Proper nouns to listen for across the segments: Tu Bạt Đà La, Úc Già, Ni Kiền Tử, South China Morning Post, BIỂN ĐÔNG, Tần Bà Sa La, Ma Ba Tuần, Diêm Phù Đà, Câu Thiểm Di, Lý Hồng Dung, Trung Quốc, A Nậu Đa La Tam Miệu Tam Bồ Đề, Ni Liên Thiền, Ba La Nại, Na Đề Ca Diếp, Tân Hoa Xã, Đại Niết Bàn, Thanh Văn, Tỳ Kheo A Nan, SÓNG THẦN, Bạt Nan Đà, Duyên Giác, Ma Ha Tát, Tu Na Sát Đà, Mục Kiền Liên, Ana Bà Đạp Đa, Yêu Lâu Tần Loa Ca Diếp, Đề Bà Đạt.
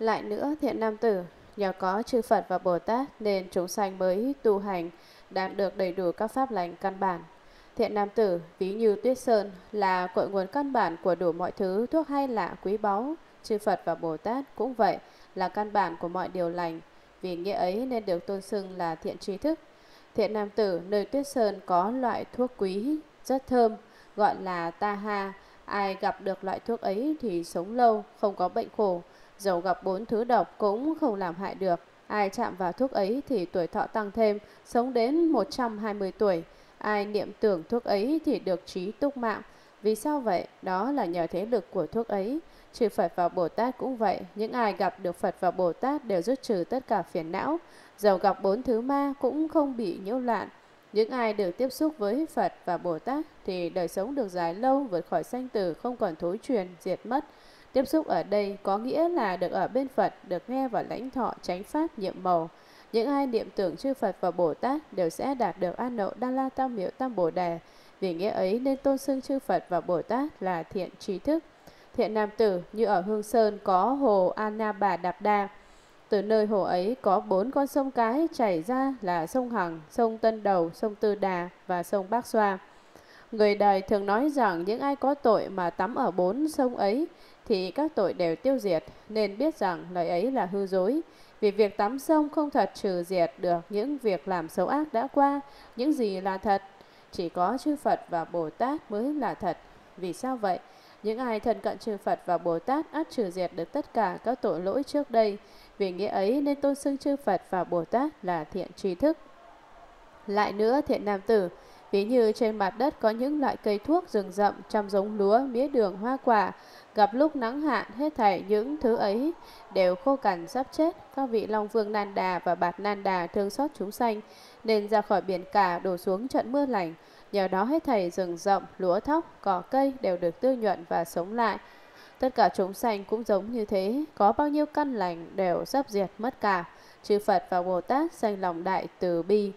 Lại nữa, thiện nam tử, nhờ có chư Phật và Bồ Tát nên chúng sanh mới tu hành, đạt được đầy đủ các pháp lành căn bản. Thiện nam tử, ví như tuyết sơn là cội nguồn căn bản của đủ mọi thứ thuốc hay lạ quý báu, chư Phật và Bồ Tát cũng vậy, là căn bản của mọi điều lành. Vì nghĩa ấy nên được tôn xưng là thiện tri thức. Thiện nam tử, nơi tuyết sơn có loại thuốc quý, rất thơm, gọi là ta ha. Ai gặp được loại thuốc ấy thì sống lâu, không có bệnh khổ, dẫu gặp 4 thứ độc cũng không làm hại được. Ai chạm vào thuốc ấy thì tuổi thọ tăng thêm, sống đến 120 tuổi. Ai niệm tưởng thuốc ấy thì được trí túc mạng. Vì sao vậy? Đó là nhờ thế lực của thuốc ấy. Trừ Phật và Bồ Tát cũng vậy. Những ai gặp được Phật và Bồ Tát đều rút trừ tất cả phiền não. Dẫu gặp 4 thứ ma cũng không bị nhiễu loạn. Những ai được tiếp xúc với Phật và Bồ Tát thì đời sống được dài lâu, vượt khỏi sanh tử, không còn thối truyền, diệt mất. Tiếp xúc ở đây có nghĩa là được ở bên Phật, được nghe và lãnh thọ chánh pháp nhiệm màu. Những ai niệm tưởng chư Phật và Bồ Tát đều sẽ đạt được An Nậu Đa La Tam Miệu Tam Bồ Đề. Vì nghĩa ấy nên tôn xưng chư Phật và Bồ Tát là thiện trí thức. Thiện nam tử, như ở Hương Sơn có hồ Ana Bà Đạp Đa. Từ nơi hồ ấy có 4 con sông cái chảy ra là sông Hằng, sông Tân Đầu, sông Tư Đà và sông Bắc Xoa. Người đời thường nói rằng những ai có tội mà tắm ở 4 sông ấy thì các tội đều tiêu diệt, nên biết rằng lời ấy là hư dối. Vì việc tắm sông không thật trừ diệt được những việc làm xấu ác đã qua. Những gì là thật? Chỉ có chư Phật và Bồ Tát mới là thật. Vì sao vậy? Những ai thân cận chư Phật và Bồ Tát ắt trừ diệt được tất cả các tội lỗi trước đây. Vì nghĩa ấy nên tôn xưng chư Phật và Bồ Tát là thiện tri thức. Lại nữa, thiện nam tử, ví như trên mặt đất có những loại cây thuốc rừng rậm, trăm giống lúa, mía đường, hoa quả. Gặp lúc nắng hạn, hết thảy những thứ ấy đều khô cằn sắp chết. Các vị Long Vương Nan Đà và Bạt Nan Đà thương xót chúng sanh, nên ra khỏi biển cả đổ xuống trận mưa lành. Nhờ đó hết thảy rừng rậm, lúa thóc, cỏ cây đều được tươi nhuận và sống lại. Tất cả chúng sanh cũng giống như thế, có bao nhiêu căn lành đều sắp diệt mất cả. Chư Phật và Bồ Tát sanh lòng đại từ bi,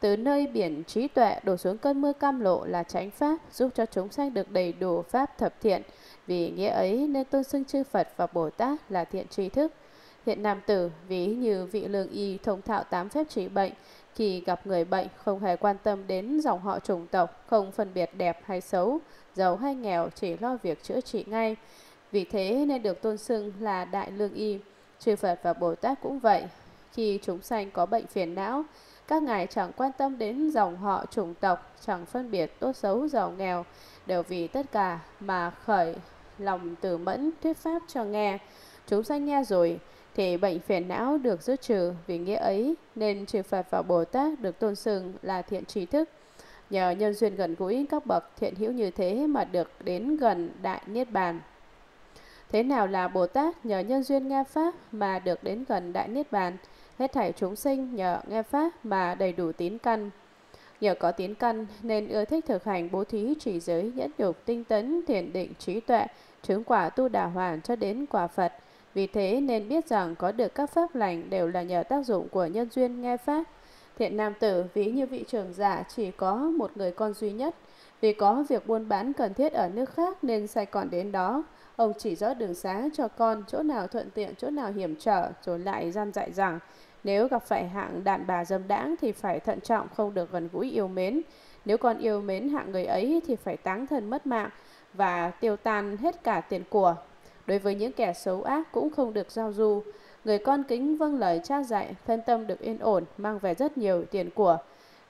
từ nơi biển trí tuệ đổ xuống cơn mưa cam lộ là chánh pháp, giúp cho chúng sanh được đầy đủ pháp thập thiện. Vì nghĩa ấy nên tôn xưng chư Phật và Bồ Tát là thiện tri thức. Thiện nam tử, ví như vị lương y thông thạo 8 phép trị bệnh, khi gặp người bệnh không hề quan tâm đến dòng họ chủng tộc, không phân biệt đẹp hay xấu, giàu hay nghèo, chỉ lo việc chữa trị ngay. Vì thế nên được tôn xưng là đại lương y. Chư Phật và Bồ Tát cũng vậy. Khi chúng sanh có bệnh phiền não, các ngài chẳng quan tâm đến dòng họ chủng tộc, chẳng phân biệt tốt xấu giàu nghèo, đều vì tất cả mà khởi lòng từ mẫn thuyết pháp cho nghe. Chúng sanh nghe rồi thì bệnh phiền não được dứt trừ. Vì nghĩa ấy nên chư Phật và Bồ Tát được tôn xưng là thiện trí thức. Nhờ nhân duyên gần gũi các bậc thiện hữu như thế mà được đến gần Đại Niết Bàn. Thế nào là Bồ Tát? Nhờ nhân duyên nghe pháp mà được đến gần Đại Niết Bàn. Hết thảy chúng sinh nhờ nghe pháp mà đầy đủ tín căn. Nhờ có tín căn nên ưa thích thực hành bố thí, trì giới, nhẫn nhục, tinh tấn, thiền định, trí tuệ, chứng quả Tu Đà Hoàn cho đến quả Phật. Vì thế nên biết rằng có được các pháp lành đều là nhờ tác dụng của nhân duyên nghe pháp. Thiện nam tử, ví như vị trưởng giả chỉ có một người con duy nhất. Vì có việc buôn bán cần thiết ở nước khác nên sai con đến đó. Ông chỉ rõ đường xá cho con, chỗ nào thuận tiện, chỗ nào hiểm trở, rồi lại răn dạy rằng nếu gặp phải hạng đàn bà dâm đãng thì phải thận trọng, không được gần gũi yêu mến. Nếu còn yêu mến hạng người ấy thì phải táng thân mất mạng và tiêu tan hết cả tiền của. Đối với những kẻ xấu ác cũng không được giao du. Người con kính vâng lời cha dạy, thân tâm được yên ổn, mang về rất nhiều tiền của.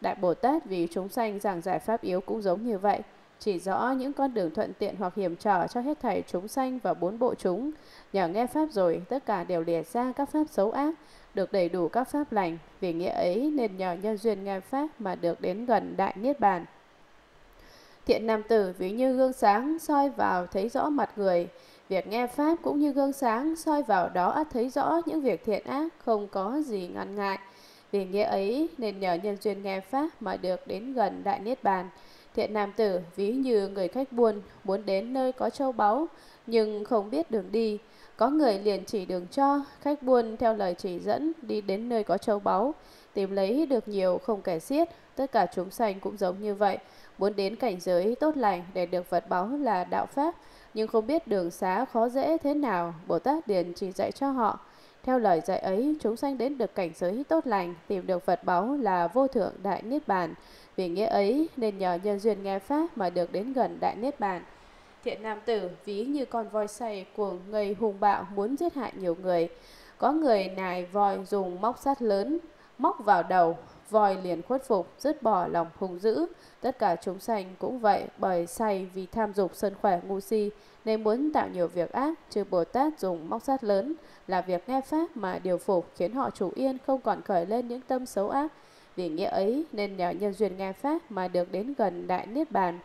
Đại Bồ Tát vì chúng sanh giảng giải pháp yếu cũng giống như vậy, chỉ rõ những con đường thuận tiện hoặc hiểm trở cho hết thảy chúng sanh và 4 bộ chúng. Nhờ nghe pháp rồi, tất cả đều liệt ra các pháp xấu ác, được đầy đủ các pháp lành. Vì nghĩa ấy nên nhờ nhân duyên nghe pháp mà được đến gần Đại Niết Bàn. Thiện nam tử, ví như gương sáng soi vào thấy rõ mặt người. Việc nghe pháp cũng như gương sáng soi vào đó ắt thấy rõ những việc thiện ác, không có gì ngăn ngại. Vì nghĩa ấy nên nhờ nhân duyên nghe pháp mà được đến gần Đại Niết Bàn. Thiện nam tử, ví như người khách buôn muốn đến nơi có châu báu nhưng không biết đường đi. Có người liền chỉ đường cho, khách buôn theo lời chỉ dẫn đi đến nơi có châu báu, tìm lấy được nhiều không kể xiết. Tất cả chúng sanh cũng giống như vậy, muốn đến cảnh giới tốt lành để được vật báu là đạo pháp, nhưng không biết đường xá khó dễ thế nào, Bồ Tát liền chỉ dạy cho họ. Theo lời dạy ấy, chúng sanh đến được cảnh giới tốt lành, tìm được Phật báu là vô thượng Đại Niết Bàn. Vì nghĩa ấy, nên nhờ nhân duyên nghe Pháp mà được đến gần Đại Niết Bàn. Thiện nam tử ví như con voi say cuồng ngây hung bạo muốn giết hại nhiều người. Có người nài voi dùng móc sắt lớn, móc vào đầu, voi liền khuất phục, dứt bỏ lòng hung dữ. Tất cả chúng sanh cũng vậy, bởi say vì tham dục sân khỏe ngu si, nên muốn tạo nhiều việc ác, chư Bồ Tát dùng móc sắt lớn, là việc nghe Pháp mà điều phục, khiến họ chủ yên, không còn khởi lên những tâm xấu ác. Vì nghĩa ấy, nên nhờ nhân duyên nghe Pháp mà được đến gần Đại Niết Bàn.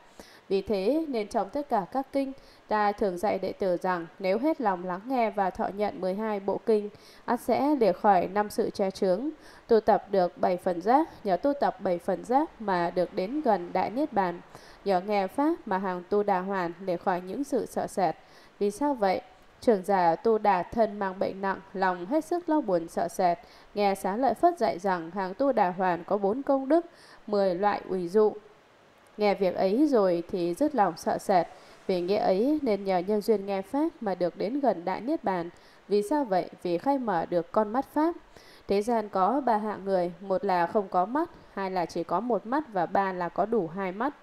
Vì thế, nên trong tất cả các kinh, ta thường dạy đệ tử rằng nếu hết lòng lắng nghe và thọ nhận 12 bộ kinh, ắt sẽ lìa khỏi 5 sự che chướng, tu tập được 7 phần giác, nhờ tu tập 7 phần giác mà được đến gần Đại Niết Bàn, nhờ nghe Pháp mà hàng tu đà hoàn lìa khỏi những sự sợ sệt. Vì sao vậy? Trưởng giả tu đà thân mang bệnh nặng, lòng hết sức lo buồn sợ sệt, nghe Xá Lợi Phất dạy rằng hàng tu đà hoàn có 4 công đức, 10 loại ủy dụ. Nghe việc ấy rồi thì dứt lòng sợ sệt. Vì nghĩa ấy nên nhờ nhân duyên nghe Pháp mà được đến gần Đại Niết Bàn. Vì sao vậy? Vì khai mở được con mắt Pháp. Thế gian có 3 hạng người, một là không có mắt, hai là chỉ có một mắt và ba là có đủ 2 mắt.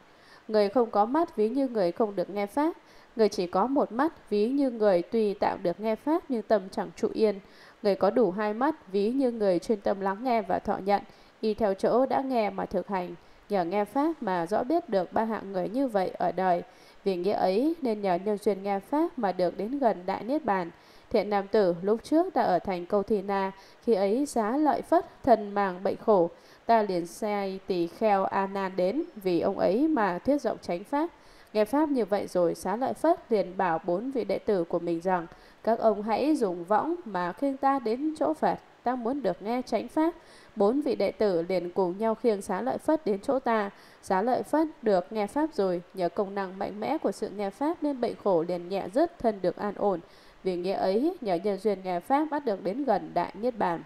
Người không có mắt ví như người không được nghe Pháp. Người chỉ có một mắt ví như người tùy tạm được nghe Pháp nhưng tâm chẳng trụ yên. Người có đủ 2 mắt ví như người chuyên tâm lắng nghe và thọ nhận, y theo chỗ đã nghe mà thực hành. Nhờ nghe Pháp mà rõ biết được 3 hạng người như vậy ở đời. Vì nghĩa ấy nên nhờ nhân duyên nghe Pháp mà được đến gần Đại Niết Bàn. Thiện nam tử lúc trước đã ở thành Câu Thi Na, khi ấy Xá Lợi Phất thân mang bệnh khổ, ta liền sai Tỳ Kheo A Nan đến vì ông ấy mà thuyết rộng chánh Pháp. Nghe Pháp như vậy rồi, Xá Lợi Phất liền bảo 4 vị đệ tử của mình rằng các ông hãy dùng võng mà khiêng ta đến chỗ Phật, ta muốn được nghe chánh Pháp. 4 vị đệ tử liền cùng nhau khiêng Xá Lợi Phất đến chỗ ta. Xá Lợi Phất được nghe Pháp rồi, nhờ công năng mạnh mẽ của sự nghe Pháp nên bệnh khổ liền nhẹ dứt, thân được an ổn. Vì nghĩa ấy, nhờ nhân duyên nghe Pháp bắt được đến gần Đại Niết Bàn.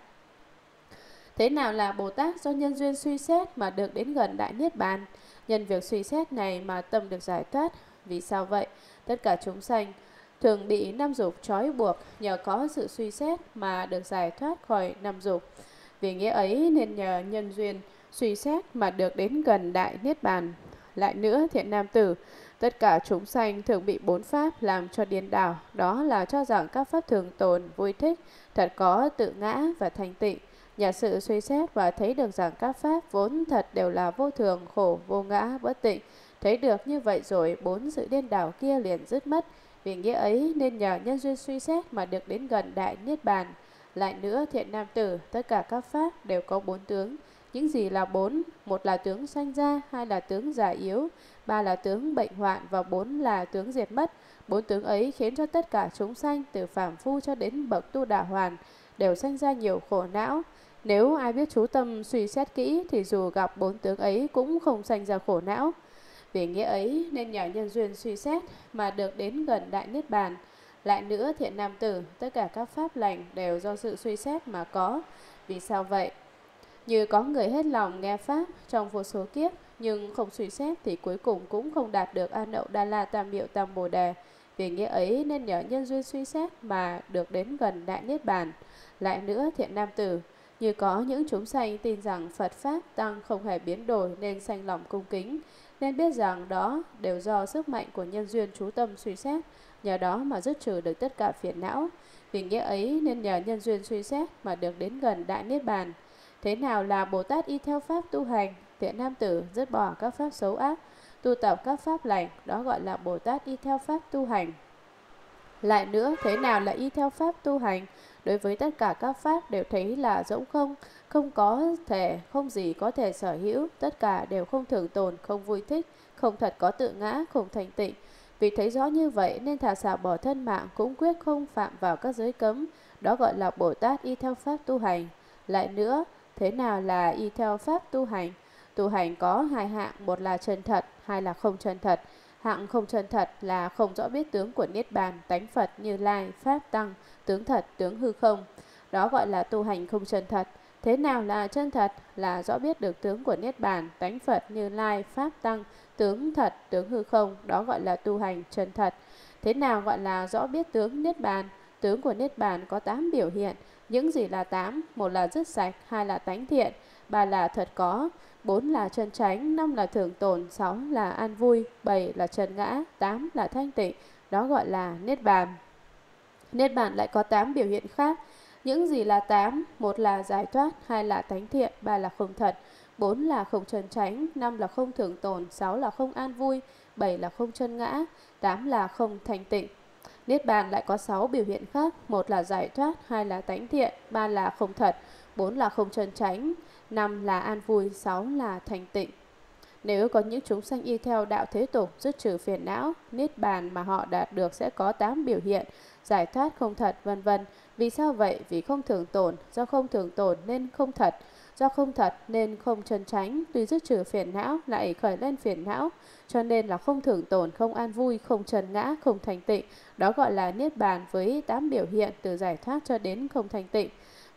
Thế nào là Bồ Tát do nhân duyên suy xét mà được đến gần Đại Niết Bàn? Nhân việc suy xét này mà tâm được giải thoát. Vì sao vậy? Tất cả chúng sanh thường bị 5 dục trói buộc, nhờ có sự suy xét mà được giải thoát khỏi 5 dục. Vì nghĩa ấy nên nhờ nhân duyên suy xét mà được đến gần Đại Niết Bàn. Lại nữa, thiện nam tử, tất cả chúng sanh thường bị 4 pháp làm cho điên đảo, đó là cho rằng các pháp thường tồn, vui thích, thật có, tự ngã và thanh tịnh. Nhờ sự suy xét và thấy được rằng các pháp vốn thật đều là vô thường, khổ, vô ngã, bất tịnh. Thấy được như vậy rồi, 4 sự điên đảo kia liền dứt mất. Vì nghĩa ấy nên nhờ nhân duyên suy xét mà được đến gần Đại Niết Bàn. Lại nữa, thiện nam tử, tất cả các pháp đều có 4 tướng. Những gì là 4? Một là tướng sanh ra, hai là tướng già yếu, ba là tướng bệnh hoạn và 4 là tướng diệt mất. 4 tướng ấy khiến cho tất cả chúng sanh từ phàm phu cho đến bậc tu đà hoàn đều sanh ra nhiều khổ não. Nếu ai biết chú tâm suy xét kỹ thì dù gặp 4 tướng ấy cũng không sanh ra khổ não. Vì nghĩa ấy nên nhờ nhân duyên suy xét mà được đến gần Đại Niết Bàn. Lại nữa, thiện nam tử, tất cả các pháp lành đều do sự suy xét mà có. Vì sao vậy? Như có người hết lòng nghe Pháp trong vô số kiếp, nhưng không suy xét thì cuối cùng cũng không đạt được A Nậu Đa La Tam Miệu Tam Bồ Đề. Vì nghĩa ấy nên nhờ nhân duyên suy xét mà được đến gần Đại Niết Bàn. Lại nữa, thiện nam tử, như có những chúng sanh tin rằng Phật Pháp Tăng không hề biến đổi nên sanh lòng cung kính, nên biết rằng đó đều do sức mạnh của nhân duyên chú tâm suy xét, nhờ đó mà dứt trừ được tất cả phiền não. Vì nghĩa ấy nên nhờ nhân duyên suy xét mà được đến gần Đại Niết Bàn. Thế nào là Bồ Tát y theo Pháp tu hành? Thiện nam tử, dứt bỏ các pháp xấu ác, tu tập các pháp lành, đó gọi là Bồ Tát y theo Pháp tu hành. Lại nữa, thế nào là y theo Pháp tu hành? Đối với tất cả các pháp đều thấy là rỗng không, không có thể, không gì có thể sở hữu, tất cả đều không thường tồn, không vui thích, không thật có tự ngã, không thanh tịnh. Vì thấy rõ như vậy nên thà xả bỏ thân mạng cũng quyết không phạm vào các giới cấm, đó gọi là Bồ Tát y theo Pháp tu hành. Lại nữa, thế nào là y theo Pháp tu hành? Tu hành có 2 hạng, một là chân thật, hai là không chân thật. Hạng không chân thật là không rõ biết tướng của Niết Bàn, tánh Phật, Như Lai, Pháp Tăng, tướng thật, tướng hư không. Đó gọi là tu hành không chân thật. Thế nào là chân thật? Là rõ biết được tướng của Niết Bàn, tánh Phật, Như Lai, Pháp Tăng, tướng thật, tướng hư không. Đó gọi là tu hành chân thật. Thế nào gọi là rõ biết tướng Niết Bàn? Tướng của Niết Bàn có 8 biểu hiện. Những gì là 8? Một là dứt sạch, 2 là tánh thiện, 3 là thật có, 4 là chân chánh, 5 là thường tồn, 6 là an vui, 7 là trần ngã, 8 là thanh tịnh. Đó gọi là Niết Bàn. Niết Bàn lại có 8 biểu hiện khác. Những gì là 8? Một là giải thoát, 2 là tánh thiện, 3 là không thật, 4 là không trần chánh, 5 là không thường tồn, 6 là không an vui, 7 là không chân ngã, 8 là không thanh tịnh. Niết Bàn lại có 6 biểu hiện khác. Một là giải thoát, 2 là tánh thiện, 3 là không thật, 4 là không chân chánh, 5 là an vui, 6 là thanh tịnh. Nếu có những chúng sanh y theo đạo thế tục, dứt trừ phiền não, Niết Bàn mà họ đạt được sẽ có 8 biểu hiện: giải thoát, không thật, vân vân. Vì sao vậy? Vì không thường tồn, do không thường tồn nên không thật, do không thật nên không chân chánh. Tuy dứt trừ phiền não lại khởi lên phiền não, cho nên là không thường tồn, không an vui, không trần ngã, không thanh tịnh. Đó gọi là Niết Bàn với 8 biểu hiện từ giải thoát cho đến không thanh tịnh.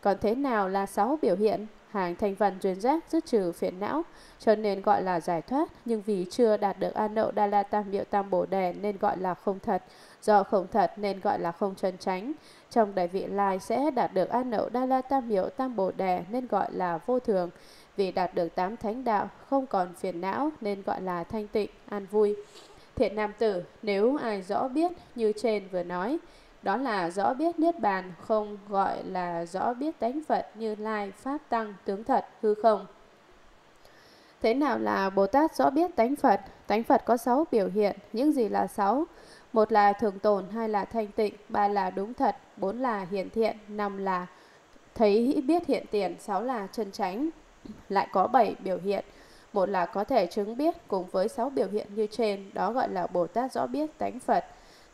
Còn thế nào là 6 biểu hiện? Hàng thành phần duyên giác dứt trừ phiền não, cho nên gọi là giải thoát. Nhưng vì chưa đạt được A Nậu Đa La Tam Miệu Tam Bồ Đề nên gọi là không thật, do không thật nên gọi là không chân chánh. Trong đại vị lai sẽ đạt được A Nậu Đa La Tam Miệu Tam Bồ Đề nên gọi là vô thường. Vì đạt được 8 thánh đạo không còn phiền não nên gọi là thanh tịnh, an vui. Thiện nam tử, nếu ai rõ biết như trên vừa nói, đó là rõ biết Niết Bàn, không gọi là rõ biết tánh Phật, Như Lai, Pháp Tăng, tướng thật, hư không. Thế nào là Bồ Tát rõ biết tánh Phật? Tánh Phật có 6 biểu hiện. Những gì là 6? Một là thường tồn, 2 là thanh tịnh, 3 là đúng thật, 4 là hiển thiện, 5 là thấy biết hiện tiền, 6 là chân chánh. Lại có 7 biểu hiện. Một là có thể chứng biết cùng với 6 biểu hiện như trên, đó gọi là Bồ Tát rõ biết tánh Phật.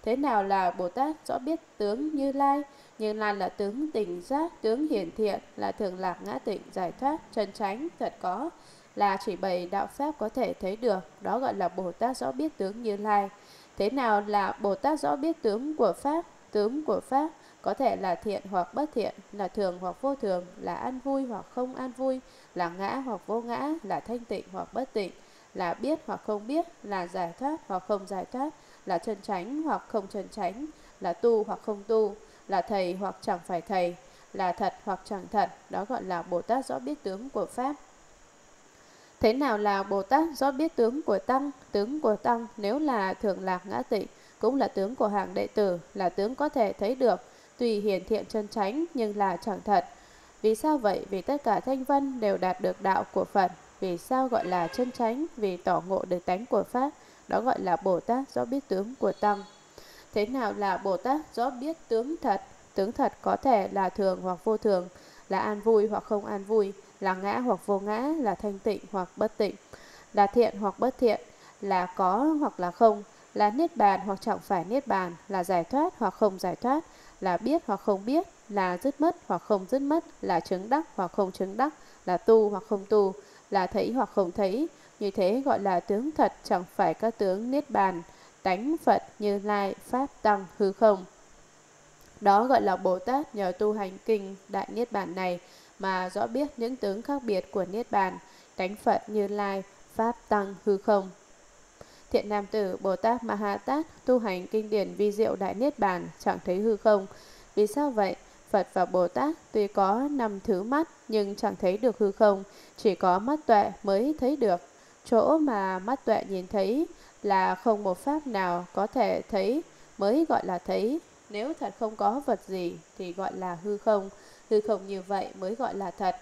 Thế nào là Bồ Tát rõ biết tướng Như Lai? Như Lai là tướng tỉnh giác, tướng hiển thiện, là thường lạc, ngã tịnh, giải thoát, chân chánh, thật có, là chỉ bày đạo pháp có thể thấy được. Đó gọi là Bồ Tát rõ biết tướng Như Lai. Thế nào là Bồ Tát rõ biết tướng của Pháp? Tướng của Pháp có thể là thiện hoặc bất thiện, là thường hoặc vô thường, là an vui hoặc không an vui, là ngã hoặc vô ngã, là thanh tịnh hoặc bất tịnh, là biết hoặc không biết, là giải thoát hoặc không giải thoát, là chân chánh hoặc không chân chánh, là tu hoặc không tu, là thầy hoặc chẳng phải thầy, là thật hoặc chẳng thật. Đó gọi là Bồ Tát rõ biết tướng của Pháp. Thế nào là Bồ Tát rõ biết tướng của Tăng? Tướng của Tăng nếu là thường lạc, ngã tịnh, cũng là tướng của hàng đệ tử, là tướng có thể thấy được, tùy hiển thiện, chân chánh, nhưng là chẳng thật. Vì sao vậy? Vì tất cả thanh văn đều đạt được đạo của Phật. Vì sao gọi là chân chánh? Vì tỏ ngộ được tánh của Pháp. Đó gọi là Bồ Tát rõ biết tướng của Tăng. Thế nào là Bồ Tát rõ biết tướng thật? Tướng thật có thể là thường hoặc vô thường, là an vui hoặc không an vui, là ngã hoặc vô ngã, là thanh tịnh hoặc bất tịnh, là thiện hoặc bất thiện, là có hoặc là không, là Niết Bàn hoặc chẳng phải Niết Bàn, là giải thoát hoặc không giải thoát, là biết hoặc không biết, là dứt mất hoặc không dứt mất, là chứng đắc hoặc không chứng đắc, là tu hoặc không tu, là thấy hoặc không thấy. Như thế gọi là tướng thật, chẳng phải các tướng Niết Bàn, tánh Phật, Như Lai, Pháp, Tăng, hư không. Đó gọi là Bồ Tát nhờ tu hành kinh Đại Niết Bàn này mà rõ biết những tướng khác biệt của Niết Bàn, tánh Phật, Như Lai, Pháp, Tăng, hư không. Thiện nam tử, Bồ Tát Ma Ha Tát tu hành kinh điển vi diệu Đại Niết Bàn chẳng thấy hư không. Vì sao vậy? Phật và Bồ Tát tuy có 5 thứ mắt nhưng chẳng thấy được hư không, chỉ có mắt tuệ mới thấy được. Chỗ mà mắt tuệ nhìn thấy là không một pháp nào có thể thấy mới gọi là thấy. Nếu thật không có vật gì thì gọi là hư không. Hư không như vậy mới gọi là thật.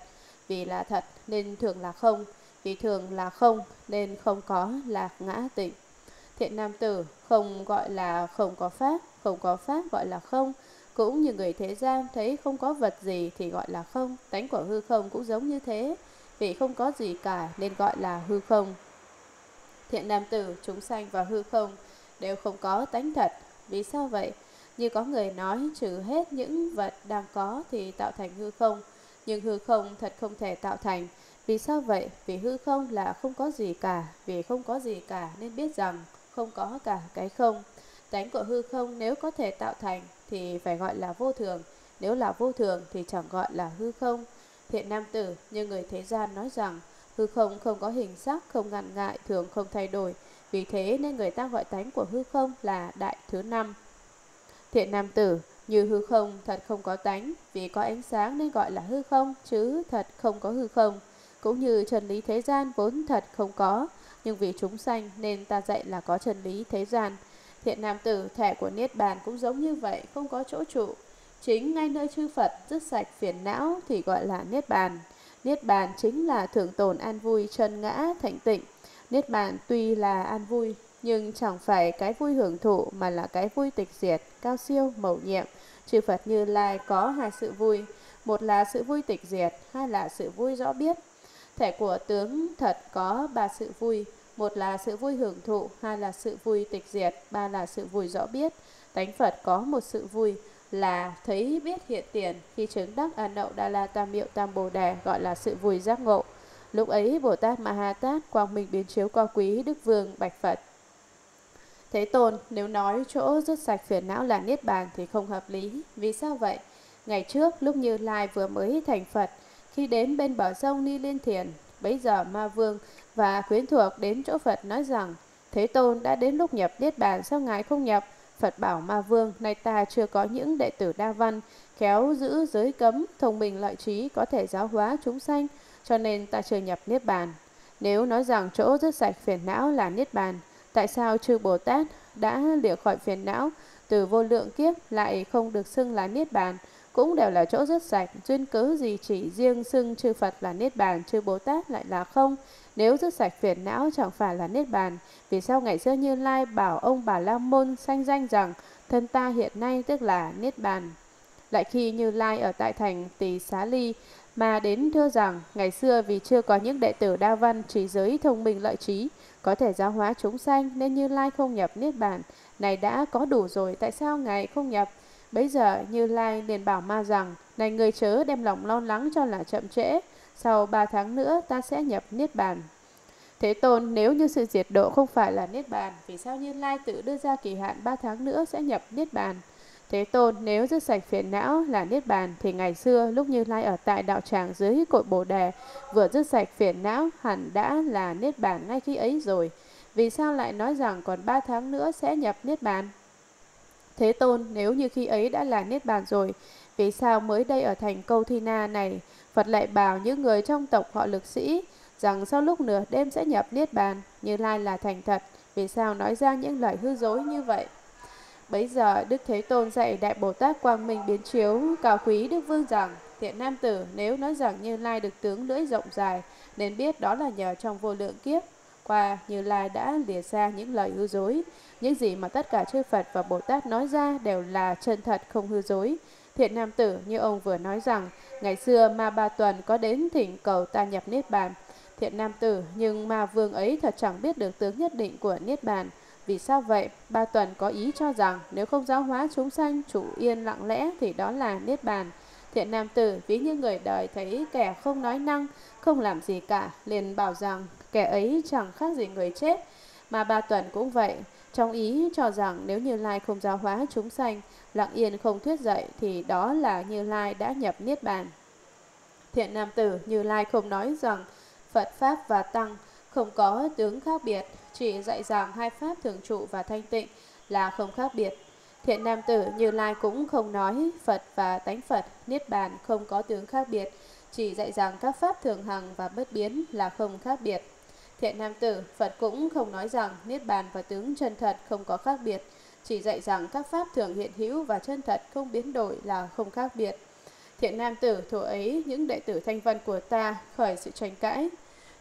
Vì là thật nên thường là không. Vì thường là không nên không có là ngã tịnh. Thiện nam tử, không gọi là không có pháp. Không có pháp gọi là không. Cũng như người thế gian thấy không có vật gì thì gọi là không. Tánh của hư không cũng giống như thế. Vì không có gì cả nên gọi là hư không. Thiện nam tử, chúng sanh và hư không đều không có tánh thật. Vì sao vậy? Như có người nói trừ hết những vật đang có thì tạo thành hư không. Nhưng hư không thật không thể tạo thành. Vì sao vậy? Vì hư không là không có gì cả. Vì không có gì cả nên biết rằng không có cả cái không. Tánh của hư không nếu có thể tạo thành thì phải gọi là vô thường. Nếu là vô thường thì chẳng gọi là hư không. Thiện nam tử, như người thế gian nói rằng hư không không có hình sắc, không ngăn ngại, thường không thay đổi. Vì thế nên người ta gọi tánh của hư không là đại thứ 5. Thiện nam tử, Như hư không, thật không có tánh, vì có ánh sáng nên gọi là hư không, chứ thật không có hư không. Cũng như chân lý thế gian vốn thật không có, nhưng vì chúng sanh nên ta dạy là có chân lý thế gian. Thiện nam tử, thẻ của Niết Bàn cũng giống như vậy, không có chỗ trụ. Chính ngay nơi chư Phật dứt sạch phiền não thì gọi là Niết Bàn. Niết Bàn chính là thượng tồn an vui, chân ngã, thảnh tịnh. Niết Bàn tuy là an vui, nhưng chẳng phải cái vui hưởng thụ mà là cái vui tịch diệt, cao siêu, mầu nhiệm. Chư Phật Như Lai có hai sự vui, một là sự vui tịch diệt, hai là sự vui rõ biết. Thể của tướng thật có ba sự vui, một là sự vui hưởng thụ, hai là sự vui tịch diệt, ba là sự vui rõ biết. Tánh Phật có một sự vui là thấy biết hiện tiền, khi chứng đắc A Nậu Đa La Tam Miệu Tam Bồ Đề gọi là sự vui giác ngộ. Lúc ấy Bồ Tát Ma Ha Tát quang minh biến chiếu qua quý Đức Vương bạch Phật: Thế Tôn, nếu nói chỗ dứt sạch phiền não là Niết Bàn thì không hợp lý. Vì sao vậy? Ngày trước lúc Như Lai vừa mới thành Phật, khi đến bên bờ sông Ni Liên Thiền, bấy giờ Ma Vương và quyến thuộc đến chỗ Phật nói rằng: Thế Tôn, đã đến lúc nhập Niết Bàn, sao Ngài không nhập? Phật bảo Ma Vương: Nay ta chưa có những đệ tử đa văn, khéo giữ giới cấm, thông minh lợi trí, có thể giáo hóa chúng sanh, cho nên ta chưa nhập Niết Bàn. Nếu nói rằng chỗ dứt sạch phiền não là Niết Bàn, tại sao chư Bồ Tát đã lìa khỏi phiền não từ vô lượng kiếp lại không được xưng là Niết Bàn? Cũng đều là chỗ dứt sạch, duyên cớ gì chỉ riêng xưng chư Phật là Niết Bàn, chư Bồ Tát lại là không? Nếu dứt sạch phiền não chẳng phải là Niết Bàn, vì sao ngày xưa Như Lai bảo ông Bà La Môn sanh danh rằng thân ta hiện nay tức là Niết Bàn? Lại khi Như Lai ở tại thành Tỳ Xá Ly mà đến thưa rằng: Ngày xưa vì chưa có những đệ tử đa văn, trí giới, thông minh lợi trí, có thể giáo hóa chúng sanh, nên Như Lai không nhập Niết Bàn. Này đã có đủ rồi, tại sao Ngài không nhập? Bấy giờ Như Lai liền bảo Ma rằng: Này người chớ đem lòng lo lắng cho là chậm trễ, sau 3 tháng nữa ta sẽ nhập Niết Bàn. Thế Tôn, nếu như sự diệt độ không phải là Niết Bàn, vì sao Như Lai tự đưa ra kỳ hạn 3 tháng nữa sẽ nhập Niết Bàn? Thế Tôn, nếu dứt sạch phiền não là Niết Bàn, thì ngày xưa lúc Như Lai ở tại đạo tràng dưới cội Bồ Đề vừa dứt sạch phiền não hẳn đã là Niết Bàn ngay khi ấy rồi. Vì sao lại nói rằng còn 3 tháng nữa sẽ nhập Niết Bàn? Thế Tôn, nếu như khi ấy đã là Niết Bàn rồi, vì sao mới đây ở thành Câu Thi Na này, Phật lại bảo những người trong tộc họ Lực Sĩ rằng sau lúc nửa đêm sẽ nhập Niết Bàn? Như Lai là thành thật, vì sao nói ra những lời hư dối như vậy? Bấy giờ Đức Thế Tôn dạy Đại Bồ Tát quang minh biến chiếu cao quý Đức Vương rằng: Thiện nam tử, nếu nói rằng Như Lai được tướng lưỡi rộng dài, nên biết đó là nhờ trong vô lượng kiếp qua Như Lai đã lìa xa những lời hư dối. Những gì mà tất cả chư Phật và Bồ Tát nói ra đều là chân thật không hư dối. Thiện nam tử, như ông vừa nói rằng ngày xưa Ma Ba Tuần có đến thỉnh cầu ta nhập Niết Bàn. Thiện nam tử, nhưng Ma Vương ấy thật chẳng biết được tướng nhất định của Niết Bàn. Vì sao vậy? Ba Tuần có ý cho rằng nếu không giáo hóa chúng sanh chủ yên lặng lẽ thì đó là Niết Bàn. Thiện nam tử, ví như người đời thấy kẻ không nói năng, không làm gì cả, liền bảo rằng kẻ ấy chẳng khác gì người chết. Mà Ba Tuần cũng vậy, trong ý cho rằng nếu Như Lai không giáo hóa chúng sanh, lặng yên không thuyết dạy, thì đó là Như Lai đã nhập Niết Bàn. Thiện nam tử, Như Lai không nói rằng Phật Pháp và Tăng không có tướng khác biệt, chỉ dạy rằng hai Pháp thường trụ và thanh tịnh là không khác biệt. Thiện nam tử, Như Lai cũng không nói Phật và tánh Phật, Niết Bàn không có tướng khác biệt, chỉ dạy rằng các Pháp thường hằng và bất biến là không khác biệt. Thiện nam tử, Phật cũng không nói rằng Niết Bàn và tướng chân thật không có khác biệt, chỉ dạy rằng các Pháp thường hiện hữu và chân thật không biến đổi là không khác biệt. Thiện nam tử, thuở ấy những đệ tử Thanh Văn của ta khởi sự tranh cãi,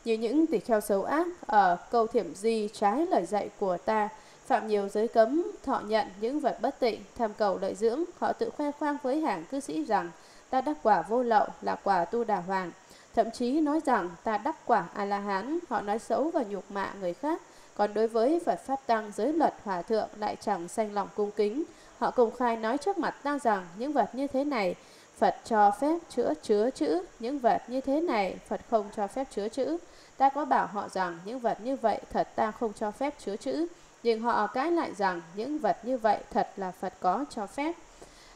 như những tỳ kheo xấu ác ở Câu Thiểm Di trái lời dạy của ta, phạm nhiều giới cấm, thọ nhận những vật bất tịnh, tham cầu lợi dưỡng. Họ tự khoe khoang với hàng cư sĩ rằng ta đắc quả vô lậu là quả Tu Đà Hoàn, thậm chí nói rằng ta đắc quả A-la-hán. Họ nói xấu và nhục mạ người khác, còn đối với Phật Pháp Tăng, giới luật, hòa thượng lại chẳng sanh lòng cung kính. Họ công khai nói trước mặt ta rằng những vật như thế này Phật cho phép chứa chữ, những vật như thế này Phật không cho phép chứa chữ. Ta có bảo họ rằng những vật như vậy thật ta không cho phép chứa chữ, nhưng họ cãi lại rằng những vật như vậy thật là Phật có cho phép.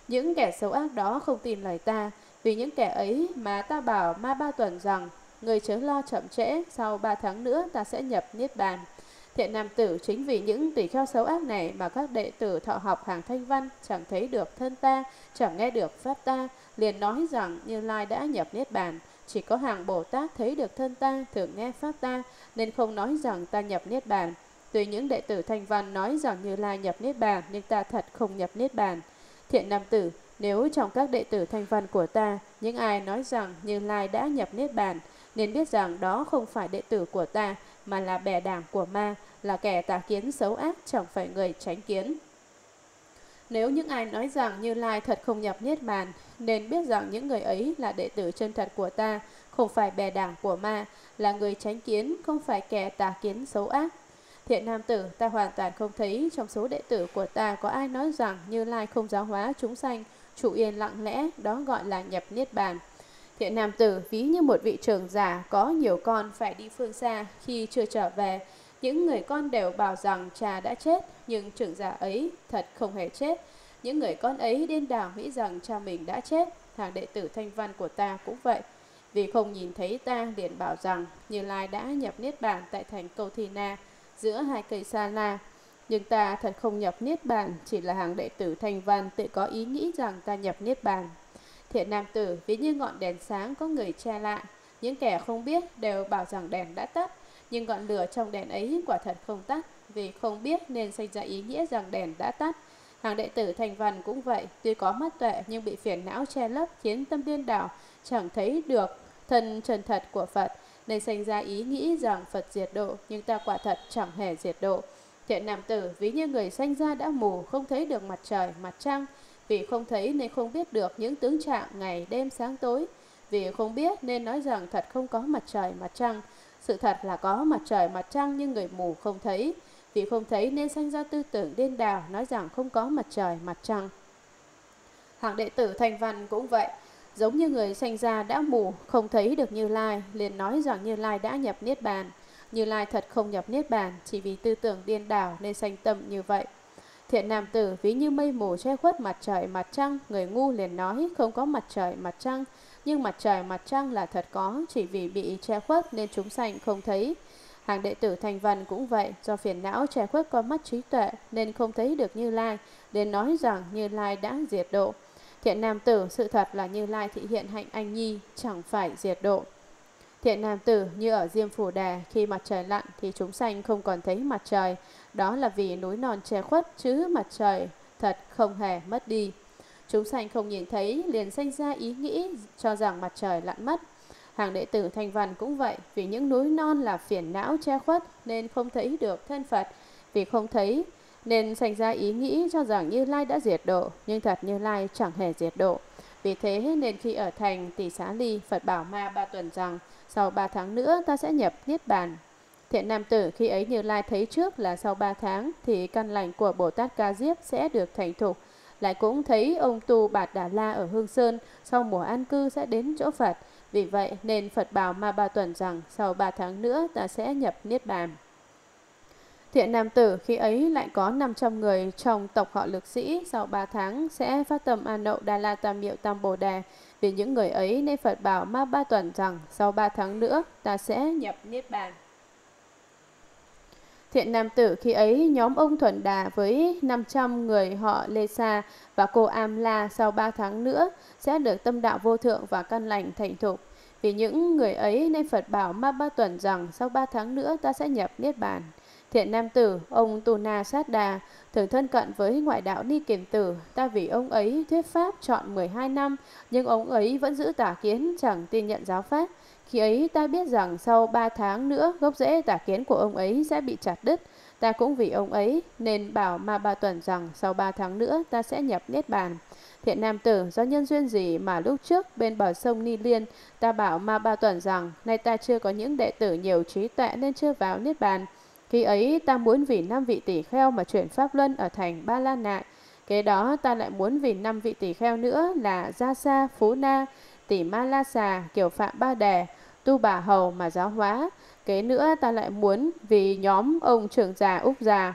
Những kẻ xấu ác đó không tin lời ta, vì những kẻ ấy mà ta bảo Ma Ba Tuần rằng người chớ lo chậm trễ, sau 3 tháng nữa ta sẽ nhập Niết Bàn. Thiện nam tử chính vì những tỳ kheo xấu ác này mà các đệ tử thọ học hàng thanh văn chẳng thấy được thân ta, chẳng nghe được pháp ta, liền nói rằng Như Lai đã nhập Niết Bàn. Chỉ có hàng Bồ Tát thấy được thân ta, thường nghe pháp ta, nên không nói rằng ta nhập Niết Bàn. Tuy những đệ tử thanh văn nói rằng Như Lai nhập Niết Bàn, nhưng ta thật không nhập Niết Bàn. Thiện nam tử, nếu trong các đệ tử thanh văn của ta, những ai nói rằng Như Lai đã nhập Niết Bàn, nên biết rằng đó không phải đệ tử của ta, mà là bè đảng của ma, là kẻ tà kiến xấu ác, chẳng phải người chánh kiến. Nếu những ai nói rằng Như Lai thật không nhập Niết Bàn, nên biết rằng những người ấy là đệ tử chân thật của ta, không phải bè đảng của ma, là người chánh kiến, không phải kẻ tà kiến xấu ác. Thiện nam tử, ta hoàn toàn không thấy trong số đệ tử của ta có ai nói rằng Như Lai không giáo hóa chúng sanh, trụ yên lặng lẽ, đó gọi là nhập Niết Bàn. Thiện nam tử, ví như một vị trưởng giả có nhiều con phải đi phương xa, khi chưa trở về, những người con đều bảo rằng cha đã chết, nhưng trưởng giả ấy thật không hề chết. Những người con ấy điên đảo nghĩ rằng cha mình đã chết, hàng đệ tử thanh văn của ta cũng vậy. Vì không nhìn thấy ta, liền bảo rằng Như Lai đã nhập Niết Bàn tại thành Câu Thi Na, giữa hai cây Sa La. Nhưng ta thật không nhập Niết Bàn, chỉ là hàng đệ tử thanh văn tự có ý nghĩ rằng ta nhập Niết Bàn. Thiện nam tử, ví như ngọn đèn sáng có người che lại, những kẻ không biết đều bảo rằng đèn đã tắt, nhưng ngọn lửa trong đèn ấy quả thật không tắt, vì không biết nên sinh ra ý nghĩa rằng đèn đã tắt. Hàng đệ tử thành văn cũng vậy, tuy có mắt tuệ nhưng bị phiền não che lấp, khiến tâm điên đảo, chẳng thấy được thân chân thật của Phật, nên sinh ra ý nghĩ rằng Phật diệt độ, nhưng ta quả thật chẳng hề diệt độ. Thiện nam tử, ví như người sanh ra đã mù, không thấy được mặt trời, mặt trăng. Vì không thấy nên không biết được những tướng trạng ngày đêm sáng tối. Vì không biết nên nói rằng thật không có mặt trời mặt trăng. Sự thật là có mặt trời mặt trăng nhưng người mù không thấy. Vì không thấy nên sanh ra tư tưởng điên đảo, nói rằng không có mặt trời mặt trăng. Hàng đệ tử thành văn cũng vậy, giống như người sanh ra đã mù, không thấy được Như Lai, liền nói rằng Như Lai đã nhập Niết Bàn. Như Lai thật không nhập Niết Bàn, chỉ vì tư tưởng điên đảo nên sanh tâm như vậy. Thiện nam tử, ví như mây mù che khuất mặt trời mặt trăng, người ngu liền nói không có mặt trời mặt trăng, nhưng mặt trăng là thật có, chỉ vì bị che khuất nên chúng sanh không thấy. Hàng đệ tử thành văn cũng vậy, do phiền não che khuất con mắt trí tuệ nên không thấy được Như Lai, nên nói rằng Như Lai đã diệt độ. Thiện nam tử, sự thật là Như Lai thị hiện hạnh anh nhi, chẳng phải diệt độ. Thiện nam tử, như ở Diêm Phù Đà, khi mặt trời lặn thì chúng sanh không còn thấy mặt trời, đó là vì núi non che khuất, chứ mặt trời thật không hề mất đi. Chúng sanh không nhìn thấy, liền sanh ra ý nghĩ cho rằng mặt trời lặn mất. Hàng đệ tử thành văn cũng vậy, vì những núi non là phiền não che khuất nên không thấy được thân Phật. Vì không thấy nên sanh ra ý nghĩ cho rằng Như Lai đã diệt độ, nhưng thật Như Lai chẳng hề diệt độ. Vì thế nên khi ở thành Tỳ Xá Ly, Phật bảo Ma Ba Tuần rằng sau 3 tháng nữa ta sẽ nhập Niết Bàn. Thiện nam tử, khi ấy Như Lai thấy trước là sau 3 tháng thì căn lành của Bồ Tát Ca Diếp sẽ được thành thục. Lại cũng thấy ông tu Bạt Đà La ở Hương Sơn sau mùa an cư sẽ đến chỗ Phật. Vì vậy nên Phật bảo Ma Ba Tuần rằng sau 3 tháng nữa ta sẽ nhập Niết Bàn. Thiện nam tử, khi ấy lại có 500 người trong tộc họ Lực Sĩ sau 3 tháng sẽ phát tâm A Nậu Đa La Tam Miệu Tam Bồ Đề. Vì những người ấy nên Phật bảo Ma Ba Tuần rằng sau 3 tháng nữa ta sẽ nhập Niết Bàn. Thiện nam tử, khi ấy nhóm ông Thuần Đà với 500 người họ Lê Sa và cô Am La sau 3 tháng nữa sẽ được tâm đạo vô thượng và căn lành thành thục. Vì những người ấy nên Phật bảo Ma Ba Tuần rằng sau 3 tháng nữa ta sẽ nhập Niết Bàn. Thiện nam tử, ông Tu Na Sát Đà thường thân cận với ngoại đạo Ni Kiền Tử, ta vì ông ấy thuyết pháp trọn 12 năm, nhưng ông ấy vẫn giữ tà kiến, chẳng tin nhận giáo pháp. Khi ấy ta biết rằng sau 3 tháng nữa gốc rễ tà kiến của ông ấy sẽ bị chặt đứt. Ta cũng vì ông ấy nên bảo Ma Ba Tuần rằng sau 3 tháng nữa ta sẽ nhập Niết Bàn. Thiện nam tử, do nhân duyên gì mà lúc trước bên bờ sông Ni Liên ta bảo Ma Ba Tuần rằng nay ta chưa có những đệ tử nhiều trí tuệ nên chưa vào Niết Bàn. Khi ấy ta muốn vì 5 vị tỷ kheo mà chuyển pháp luân ở thành Ba La Nại. Kế đó ta lại muốn vì 5 vị tỷ kheo nữa là Gia Sa, Phú Na, Tỷ Ma La Xà, Kiều Phạm Ba Đề, Tu Bà Hầu mà giáo hóa. Kế nữa ta lại muốn vì nhóm ông trưởng già Úc Già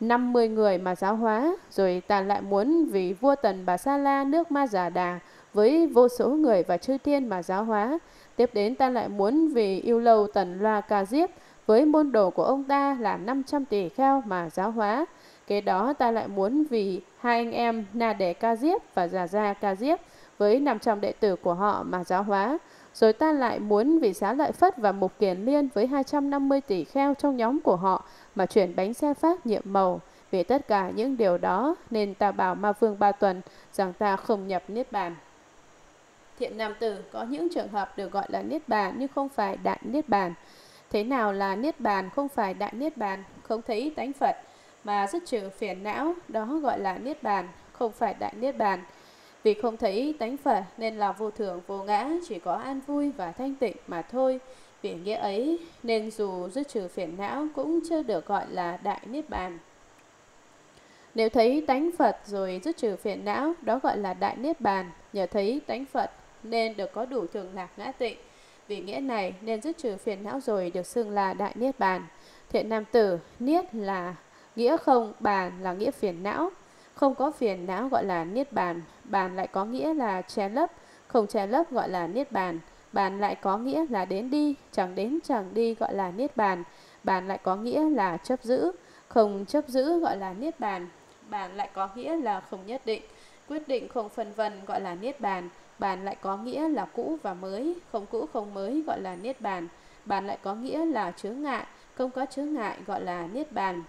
50 người mà giáo hóa. Rồi ta lại muốn vì vua Tần Bà Sa La nước Ma Già Đà với vô số người và chư thiên mà giáo hóa. Tiếp đến ta lại muốn vì Yêu Lâu Tần Loa Ca Diếp với môn đồ của ông ta là 500 tỷ kheo mà giáo hóa. Kế đó ta lại muốn vì hai anh em Na Đề Ca Diếp và Già Gia Ca Diếp với 500 đệ tử của họ mà giáo hóa. Rồi ta lại muốn vì Xá Lợi Phất và Mục Kiền Liên với 250 tỷ kheo trong nhóm của họ mà chuyển bánh xe Pháp nhiệm màu. Vì tất cả những điều đó nên ta bảo Ma Vương Ba Tuần rằng ta không nhập Niết Bàn. Thiện nam tử, có những trường hợp được gọi là Niết Bàn nhưng không phải Đại Niết Bàn. Thế nào là Niết Bàn không phải Đại Niết Bàn? Không thấy tánh Phật mà dứt trừ phiền não, đó gọi là Niết Bàn, không phải Đại Niết Bàn. Vì không thấy tánh Phật nên là vô thường vô ngã, chỉ có an vui và thanh tịnh mà thôi. Vì nghĩa ấy nên dù dứt trừ phiền não cũng chưa được gọi là Đại Niết Bàn. Nếu thấy tánh Phật rồi dứt trừ phiền não, đó gọi là Đại Niết Bàn. Nhờ thấy tánh Phật nên được có đủ thường lạc ngã tịnh. Vì nghĩa này nên dứt trừ phiền não rồi được xưng là Đại Niết Bàn. Thiện nam tử, niết là nghĩa không, bàn là nghĩa phiền não. Không có phiền não gọi là Niết Bàn. Bàn lại có nghĩa là che lấp. Không che lấp gọi là Niết Bàn. Bàn lại có nghĩa là đến đi. Chẳng đến chẳng đi gọi là Niết Bàn. Bàn lại có nghĩa là chấp giữ. Không chấp giữ gọi là Niết Bàn. Bàn lại có nghĩa là không nhất định. Quyết định không phân vân gọi là Niết Bàn. Bàn lại có nghĩa là cũ và mới. Không cũ không mới gọi là Niết Bàn. Bàn lại có nghĩa là chướng ngại. Không có chướng ngại gọi là Niết Bàn.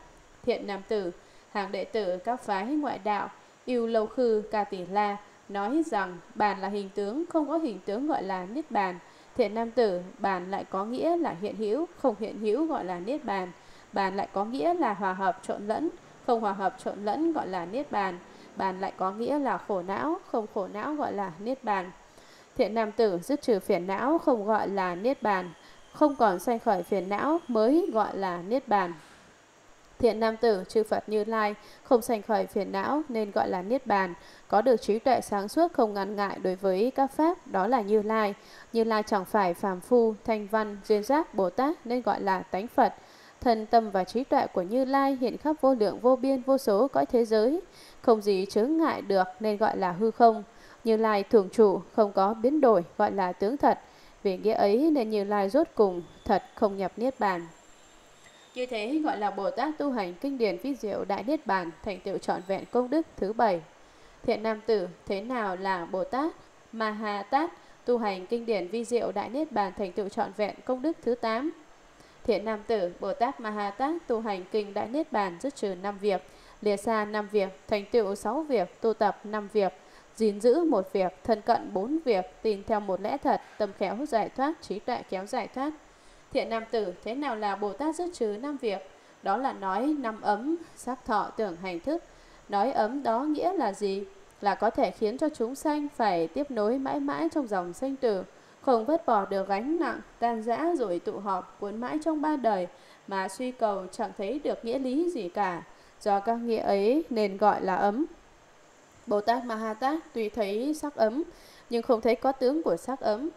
Thiện nam tử, hàng đệ tử các phái ngoại đạo Yêu Lâu Khư Ca Tỷ La nói rằng bàn là hình tướng, không có hình tướng gọi là Niết Bàn. Thiện nam tử, bàn lại có nghĩa là hiện hữu, không hiện hữu gọi là Niết Bàn. Bàn lại có nghĩa là hòa hợp trộn lẫn, không hòa hợp trộn lẫn gọi là Niết Bàn. Bàn lại có nghĩa là khổ não, không khổ não gọi là Niết Bàn. Thiện nam tử, dứt trừ phiền não không gọi là Niết Bàn, không còn sanh khởi phiền não mới gọi là Niết Bàn. Thiện nam tử, chư Phật Như Lai không sanh khởi phiền não nên gọi là Niết Bàn. Có được trí tuệ sáng suốt không ngăn ngại đối với các pháp, đó là Như Lai. Như Lai chẳng phải phàm phu, thanh văn, duyên giác, Bồ Tát nên gọi là tánh Phật. Thân tâm và trí tuệ của Như Lai hiện khắp vô lượng vô biên vô số cõi thế giới, không gì chướng ngại được nên gọi là hư không. Như Lai thường trụ, không có biến đổi gọi là tướng thật. Vì nghĩa ấy nên Như Lai rốt cùng thật không nhập Niết Bàn. Như thế gọi là Bồ Tát tu hành kinh điển vi diệu Đại Niết Bàn, thành tựu trọn vẹn công đức thứ 7. Thiện nam tử, thế nào là Bồ Tát Ma Ha Tát tu hành kinh điển vi diệu Đại Niết Bàn, thành tựu trọn vẹn công đức thứ 8? Thiện nam tử, Bồ Tát Ma Ha Tát tu hành kinh Đại Niết Bàn dứt trừ 5 việc, lìa xa 5 việc, thành tựu 6 việc, tu tập 5 việc, gìn giữ 1 việc, thân cận 4 việc, tin theo một lẽ thật, tâm khéo giải thoát, trí tuệ khéo giải thoát. Thiện nam tử, thế nào là Bồ Tát dứt trừ 5 việc? Đó là nói 5 ấm, sắc thọ tưởng hành thức. Nói ấm đó nghĩa là gì? Là có thể khiến cho chúng sanh phải tiếp nối mãi mãi trong dòng sanh tử, không vứt bỏ được gánh nặng, tan rã rồi tụ họp, cuốn mãi trong 3 đời, mà suy cầu chẳng thấy được nghĩa lý gì cả. Do các nghĩa ấy nên gọi là ấm. Bồ Tát Ma Ha Tát tuy thấy sắc ấm, nhưng không thấy có tướng của sắc ấm.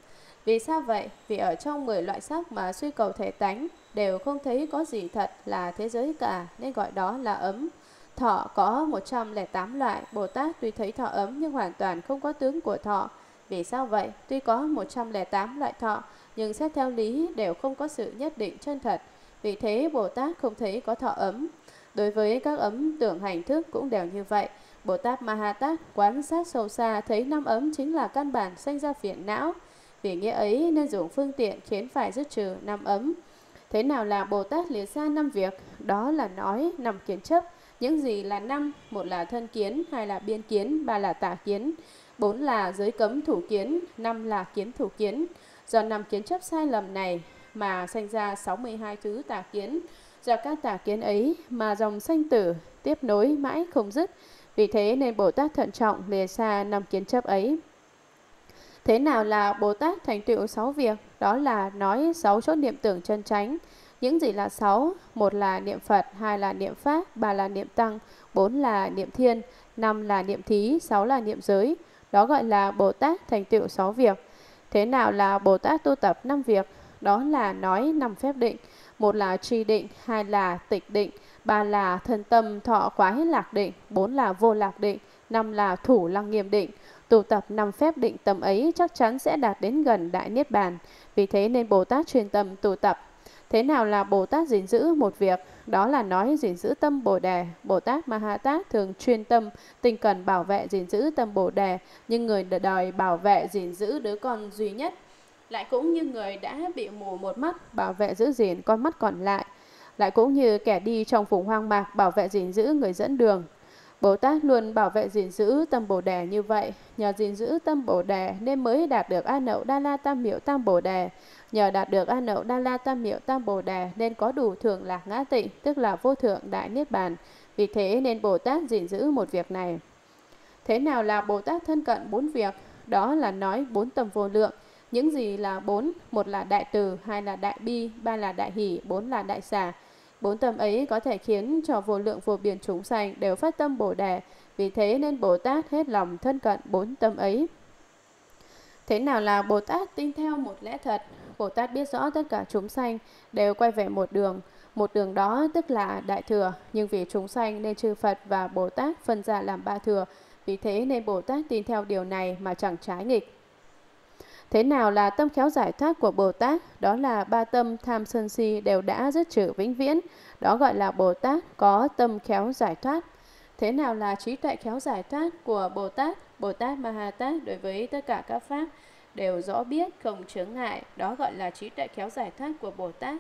Vì sao vậy? Vì ở trong 10 loại sắc mà suy cầu thể tánh đều không thấy có gì thật là thế giới cả, nên gọi đó là ấm. Thọ có 108 loại, Bồ Tát tuy thấy thọ ấm nhưng hoàn toàn không có tướng của thọ. Vì sao vậy? Tuy có 108 loại thọ, nhưng xét theo lý đều không có sự nhất định chân thật. Vì thế Bồ Tát không thấy có thọ ấm. Đối với các ấm tưởng hành thức cũng đều như vậy. Bồ Tát Ma Ha Tát quán sát sâu xa thấy 5 ấm chính là căn bản sanh ra phiền não. Vì nghĩa ấy nên dùng phương tiện khiến phải dứt trừ 5 ấm. Thế nào là Bồ Tát lìa xa 5 việc? Đó là nói 5 kiến chấp. Những gì là 5? Một là thân kiến, 2 là biên kiến, 3 là tả kiến, 4 là giới cấm thủ kiến, 5 là kiến thủ kiến. Do 5 kiến chấp sai lầm này mà sanh ra 62 thứ tà kiến. Do các tà kiến ấy mà dòng sanh tử tiếp nối mãi không dứt. Vì thế nên Bồ Tát thận trọng lìa xa 5 kiến chấp ấy. Thế nào là Bồ Tát thành tựu 6 việc? Đó là nói 6 chốt niệm tưởng chân chánh. Những gì là 6? 1 là niệm Phật, 2 là niệm Pháp, 3 là niệm Tăng, 4 là niệm Thiên, 5 là niệm Thí, 6 là niệm Giới. Đó gọi là Bồ Tát thành tựu 6 việc. Thế nào là Bồ Tát tu tập 5 việc? Đó là nói 5 phép định. 1 là tri định, 2 là tịch định, 3 là thân tâm thọ khoái lạc định, 4 là vô lạc định, 5 là thủ lăng nghiêm định. Tu tập 5 phép định tâm ấy chắc chắn sẽ đạt đến gần Đại Niết Bàn. Vì thế nên Bồ Tát chuyên tâm tu tập. Thế nào là Bồ Tát gìn giữ một việc? Đó là nói gìn giữ tâm Bồ Đề. Bồ Tát Ma Ha Tát thường chuyên tâm, tinh cần bảo vệ gìn giữ tâm Bồ Đề, nhưng người đời bảo vệ gìn giữ đứa con duy nhất. Lại cũng như người đã bị mù một mắt, bảo vệ giữ gìn con mắt còn lại. Lại cũng như kẻ đi trong vùng hoang mạc, bảo vệ gìn giữ người dẫn đường. Bồ Tát luôn bảo vệ gìn giữ tâm Bồ Đề như vậy. Nhờ gìn giữ tâm Bồ Đề nên mới đạt được A Nậu Đa La Tam Miệu Tam Bồ Đề. Nhờ đạt được A Nậu Đa La Tam Miệu Tam Bồ Đề nên có đủ thường lạc ngã tịnh, tức là vô thượng đại niết bàn. Vì thế nên Bồ Tát gìn giữ một việc này. Thế nào là Bồ Tát thân cận bốn việc? Đó là nói bốn tầm vô lượng. Những gì là bốn? Một là đại từ, hai là đại bi, ba là đại hỷ, bốn là đại xả. Bốn tâm ấy có thể khiến cho vô lượng vô biên chúng sanh đều phát tâm Bồ Đề. Vì thế nên Bồ Tát hết lòng thân cận bốn tâm ấy. Thế nào là Bồ Tát tin theo một lẽ thật? Bồ Tát biết rõ tất cả chúng sanh đều quay về một đường. Một đường đó tức là Đại Thừa. Nhưng vì chúng sanh nên chư Phật và Bồ Tát phân ra làm ba thừa. Vì thế nên Bồ Tát tin theo điều này mà chẳng trái nghịch. Thế nào là tâm khéo giải thoát của Bồ Tát? Đó là ba tâm tham sân si đều đã dứt trừ vĩnh viễn. Đó gọi là Bồ Tát có tâm khéo giải thoát. Thế nào là trí tuệ khéo giải thoát của Bồ Tát? Bồ Tát Ma Ha Tát đối với tất cả các pháp đều rõ biết, không chướng ngại. Đó gọi là trí tuệ khéo giải thoát của Bồ Tát.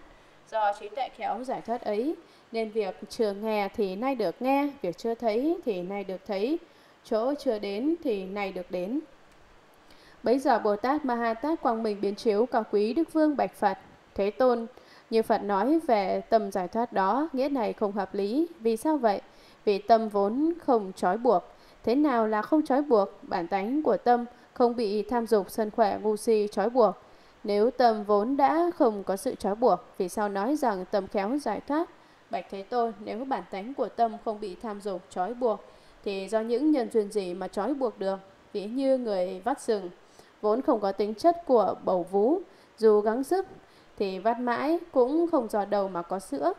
Do trí tuệ khéo giải thoát ấy, nên việc chưa nghe thì nay được nghe, việc chưa thấy thì nay được thấy, chỗ chưa đến thì nay được đến. Bấy giờ Bồ Tát Ma Ha Tát quang minh biến chiếu cao quý Đức Vương bạch Phật: Thế Tôn, như Phật nói về tâm giải thoát đó, nghĩa này không hợp lý. Vì sao vậy? Vì tâm vốn không trói buộc. Thế nào là không trói buộc? Bản tánh của tâm không bị tham dục, sân khỏe, ngu si trói buộc. Nếu tâm vốn đã không có sự trói buộc, vì sao nói rằng tâm khéo giải thoát? Bạch Thế Tôn, nếu bản tánh của tâm không bị tham dục trói buộc, thì do những nhân duyên gì mà trói buộc được? Ví như người vắt sừng, vốn không có tính chất của bầu vú, dù gắng sức thì vắt mãi cũng không dò đầu mà có sữa.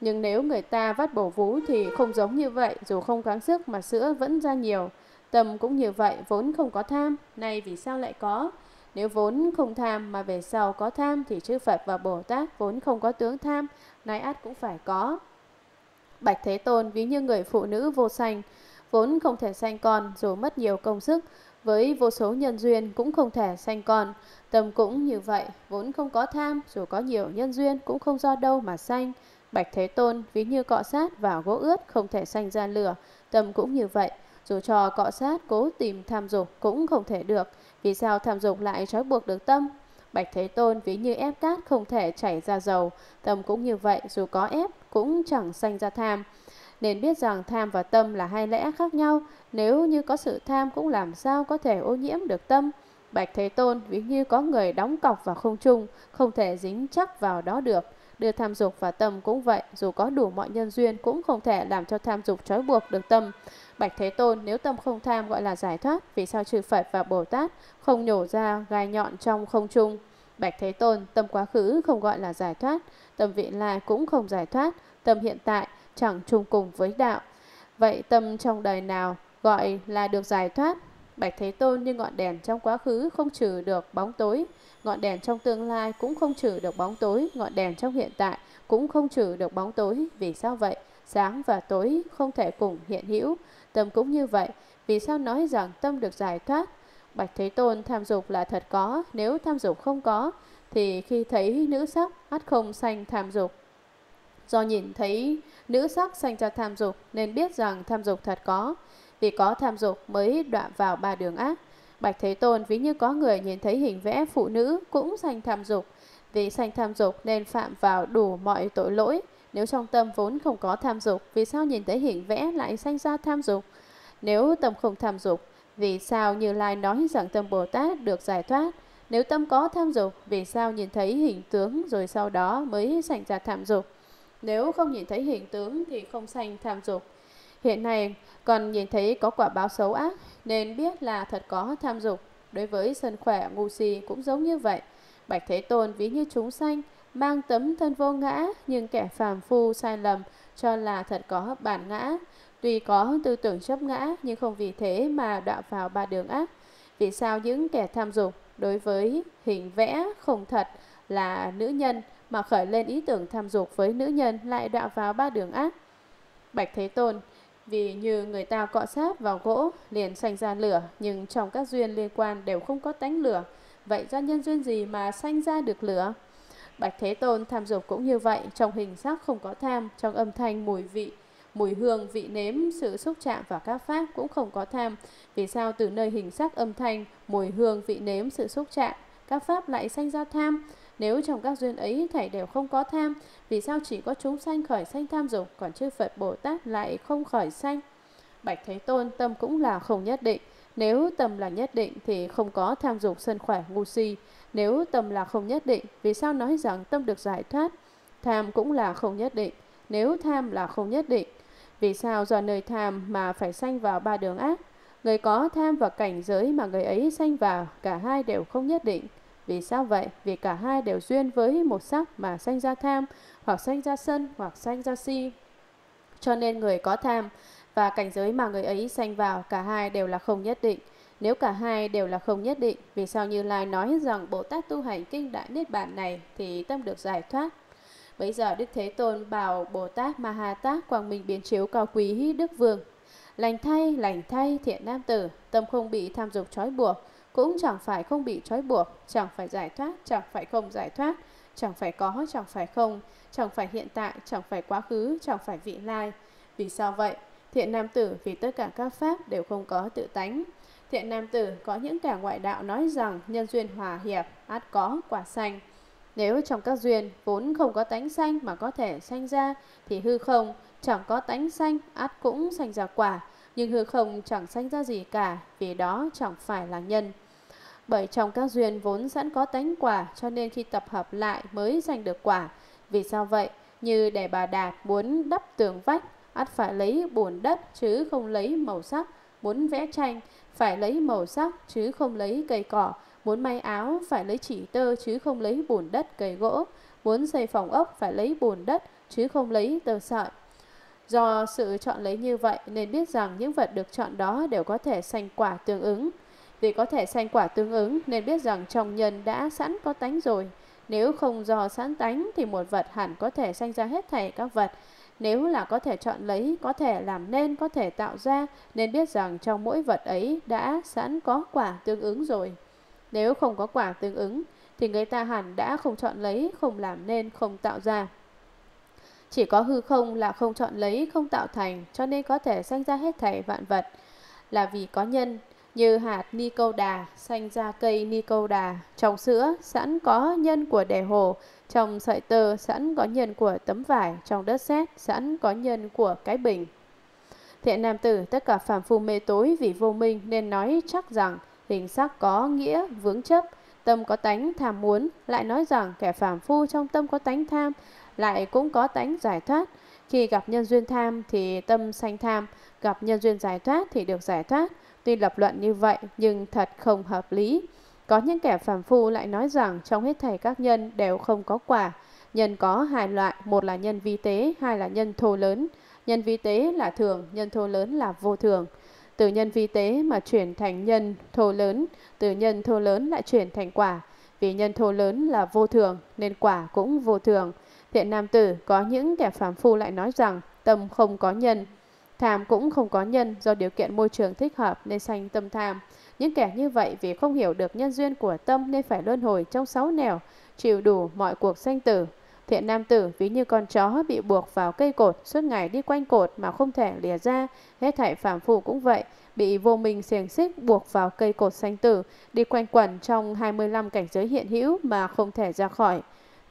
Nhưng nếu người ta vắt bầu vú thì không giống như vậy, dù không gắng sức mà sữa vẫn ra nhiều. Tâm cũng như vậy, vốn không có tham, nay vì sao lại có? Nếu vốn không tham mà về sau có tham thì chư Phật và Bồ Tát vốn không có tướng tham, nay ắt cũng phải có. Bạch Thế Tôn, ví như người phụ nữ vô sanh, vốn không thể sanh con, dù mất nhiều công sức, với vô số nhân duyên cũng không thể sanh con. Tâm cũng như vậy, vốn không có tham, dù có nhiều nhân duyên cũng không do đâu mà sanh. Bạch Thế Tôn, ví như cọ sát vào gỗ ướt không thể sanh ra lửa, tâm cũng như vậy, dù cho cọ sát cố tìm tham dục cũng không thể được. Vì sao tham dục lại trói buộc được tâm? Bạch Thế Tôn, ví như ép cát không thể chảy ra dầu, tâm cũng như vậy, dù có ép cũng chẳng sanh ra tham. Nên biết rằng tham và tâm là hai lẽ khác nhau. Nếu như có sự tham cũng làm sao có thể ô nhiễm được tâm. Bạch Thế Tôn, ví như có người đóng cọc vào không trung, không thể dính chắc vào đó được. Đưa tham dục và tâm cũng vậy, dù có đủ mọi nhân duyên cũng không thể làm cho tham dục trói buộc được tâm. Bạch Thế Tôn, nếu tâm không tham gọi là giải thoát, vì sao chư Phật và Bồ Tát không nhổ ra gai nhọn trong không trung? Bạch Thế Tôn, tâm quá khứ không gọi là giải thoát, tâm vị lai cũng không giải thoát, tâm hiện tại chẳng chung cùng với đạo. Vậy tâm trong đời nào gọi là được giải thoát? Bạch Thế Tôn, như ngọn đèn trong quá khứ không trừ được bóng tối, ngọn đèn trong tương lai cũng không trừ được bóng tối, ngọn đèn trong hiện tại cũng không trừ được bóng tối. Vì sao vậy? Sáng và tối không thể cùng hiện hữu. Tâm cũng như vậy, vì sao nói rằng tâm được giải thoát? Bạch Thế Tôn, tham dục là thật có, nếu tham dục không có thì khi thấy nữ sắc ắt không sanh tham dục. Do nhìn thấy nữ sắc sanh ra tham dục nên biết rằng tham dục thật có. Vì có tham dục mới đọa vào ba đường ác. Bạch Thế Tôn, ví như có người nhìn thấy hình vẽ phụ nữ cũng sanh tham dục. Vì sanh tham dục nên phạm vào đủ mọi tội lỗi. Nếu trong tâm vốn không có tham dục, vì sao nhìn thấy hình vẽ lại sanh ra tham dục? Nếu tâm không tham dục, vì sao Như Lai nói rằng tâm Bồ Tát được giải thoát? Nếu tâm có tham dục, vì sao nhìn thấy hình tướng rồi sau đó mới sanh ra tham dục? Nếu không nhìn thấy hình tướng thì không sanh tham dục. Hiện nay còn nhìn thấy có quả báo xấu ác nên biết là thật có tham dục. Đối với sân khỏe ngu si cũng giống như vậy. Bạch Thế Tôn, ví như chúng sanh mang tấm thân vô ngã, nhưng kẻ phàm phu sai lầm cho là thật có bản ngã. Tuy có tư tưởng chấp ngã nhưng không vì thế mà đọa vào ba đường ác. Vì sao những kẻ tham dục đối với hình vẽ không thật là nữ nhân mà khởi lên ý tưởng tham dục với nữ nhân lại đọa vào ba đường ác. Bạch Thế Tôn, vì như người ta cọ sát vào gỗ liền sanh ra lửa, nhưng trong các duyên liên quan đều không có tánh lửa, vậy do nhân duyên gì mà sanh ra được lửa? Bạch Thế Tôn, tham dục cũng như vậy, trong hình sắc không có tham, trong âm thanh, mùi vị, mùi hương, vị nếm, sự xúc chạm và các pháp cũng không có tham. Vì sao từ nơi hình sắc, âm thanh, mùi hương, vị nếm, sự xúc chạm, các pháp lại sanh ra tham? Nếu trong các duyên ấy thảy đều không có tham, vì sao chỉ có chúng sanh khởi sanh tham dục, còn chư Phật Bồ Tát lại không khởi sanh? Bạch Thế Tôn, tâm cũng là không nhất định. Nếu tâm là nhất định thì không có tham dục sân khỏe ngu si. Nếu tâm là không nhất định, vì sao nói rằng tâm được giải thoát? Tham cũng là không nhất định. Nếu tham là không nhất định, vì sao do nơi tham mà phải sanh vào ba đường ác? Người có tham và cảnh giới mà người ấy sanh vào, cả hai đều không nhất định. Vì sao vậy? Vì cả hai đều duyên với một sắc mà sanh ra tham, hoặc sanh ra sân, hoặc sanh ra si. Cho nên người có tham và cảnh giới mà người ấy sanh vào, cả hai đều là không nhất định. Nếu cả hai đều là không nhất định, vì sao Như Lai nói rằng Bồ Tát tu hành kinh Đại Niết Bàn này thì tâm được giải thoát? Bây giờ Đức Thế Tôn bảo Bồ Tát Ma Ha Tát Quang Minh Biến Chiếu Cao Quý Đức Vương: lành thay thiện nam tử, tâm không bị tham dục trói buộc, cũng chẳng phải không bị trói buộc, chẳng phải giải thoát, chẳng phải không giải thoát, chẳng phải có, chẳng phải không, chẳng phải hiện tại, chẳng phải quá khứ, chẳng phải vị lai. Vì sao vậy? Thiện nam tử, vì tất cả các pháp đều không có tự tánh. Thiện nam tử, có những kẻ ngoại đạo nói rằng nhân duyên hòa hiệp, ắt có quả sanh. Nếu trong các duyên vốn không có tánh sanh mà có thể sanh ra, thì hư không chẳng có tánh sanh, ắt cũng sanh ra quả. Nhưng hư không chẳng sanh ra gì cả, vì đó chẳng phải là nhân. Bởi trong các duyên vốn sẵn có tánh quả, cho nên khi tập hợp lại mới sanh được quả. Vì sao vậy? Như Đề Bà Đạt muốn đắp tường vách, ắt phải lấy bùn đất chứ không lấy màu sắc. Muốn vẽ tranh, phải lấy màu sắc chứ không lấy cây cỏ. Muốn may áo, phải lấy chỉ tơ chứ không lấy bùn đất, cây gỗ. Muốn xây phòng ốc, phải lấy bùn đất chứ không lấy tơ sợi. Do sự chọn lấy như vậy nên biết rằng những vật được chọn đó đều có thể sanh quả tương ứng. Vì có thể sanh quả tương ứng nên biết rằng trong nhân đã sẵn có tánh rồi. Nếu không do sẵn tánh thì một vật hẳn có thể sanh ra hết thảy các vật. Nếu là có thể chọn lấy, có thể làm nên, có thể tạo ra, nên biết rằng trong mỗi vật ấy đã sẵn có quả tương ứng rồi. Nếu không có quả tương ứng thì người ta hẳn đã không chọn lấy, không làm nên, không tạo ra. Chỉ có hư không là không chọn lấy, không tạo thành, cho nên có thể sanh ra hết thảy vạn vật. Là vì có nhân, như hạt ni câu đà sanh ra cây ni câu đà, trong sữa sẵn có nhân của đề hồ, trong sợi tơ sẵn có nhân của tấm vải, trong đất sét sẵn có nhân của cái bình. Thiện nam tử, tất cả phàm phu mê tối vì vô minh nên nói chắc rằng hình sắc có nghĩa vướng chấp, tâm có tánh tham muốn, lại nói rằng kẻ phàm phu trong tâm có tánh tham, lại cũng có tánh giải thoát. Khi gặp nhân duyên tham thì tâm sanh tham, gặp nhân duyên giải thoát thì được giải thoát. Tuy lập luận như vậy nhưng thật không hợp lý. Có những kẻ phàm phu lại nói rằng trong hết thảy các nhân đều không có quả. Nhân có hai loại, một là nhân vi tế, hai là nhân thô lớn. Nhân vi tế là thường, nhân thô lớn là vô thường. Từ nhân vi tế mà chuyển thành nhân thô lớn, từ nhân thô lớn lại chuyển thành quả. Vì nhân thô lớn là vô thường nên quả cũng vô thường. Thiện nam tử, có những kẻ phàm phu lại nói rằng tâm không có nhân, tham cũng không có nhân, do điều kiện môi trường thích hợp nên sanh tâm tham. Những kẻ như vậy vì không hiểu được nhân duyên của tâm nên phải luân hồi trong sáu nẻo, chịu đủ mọi cuộc sanh tử. Thiện nam tử, ví như con chó bị buộc vào cây cột, suốt ngày đi quanh cột mà không thể lìa ra, hết thảy phàm phu cũng vậy, bị vô minh xiềng xích buộc vào cây cột sanh tử, đi quanh quẩn trong 25 cảnh giới hiện hữu mà không thể ra khỏi.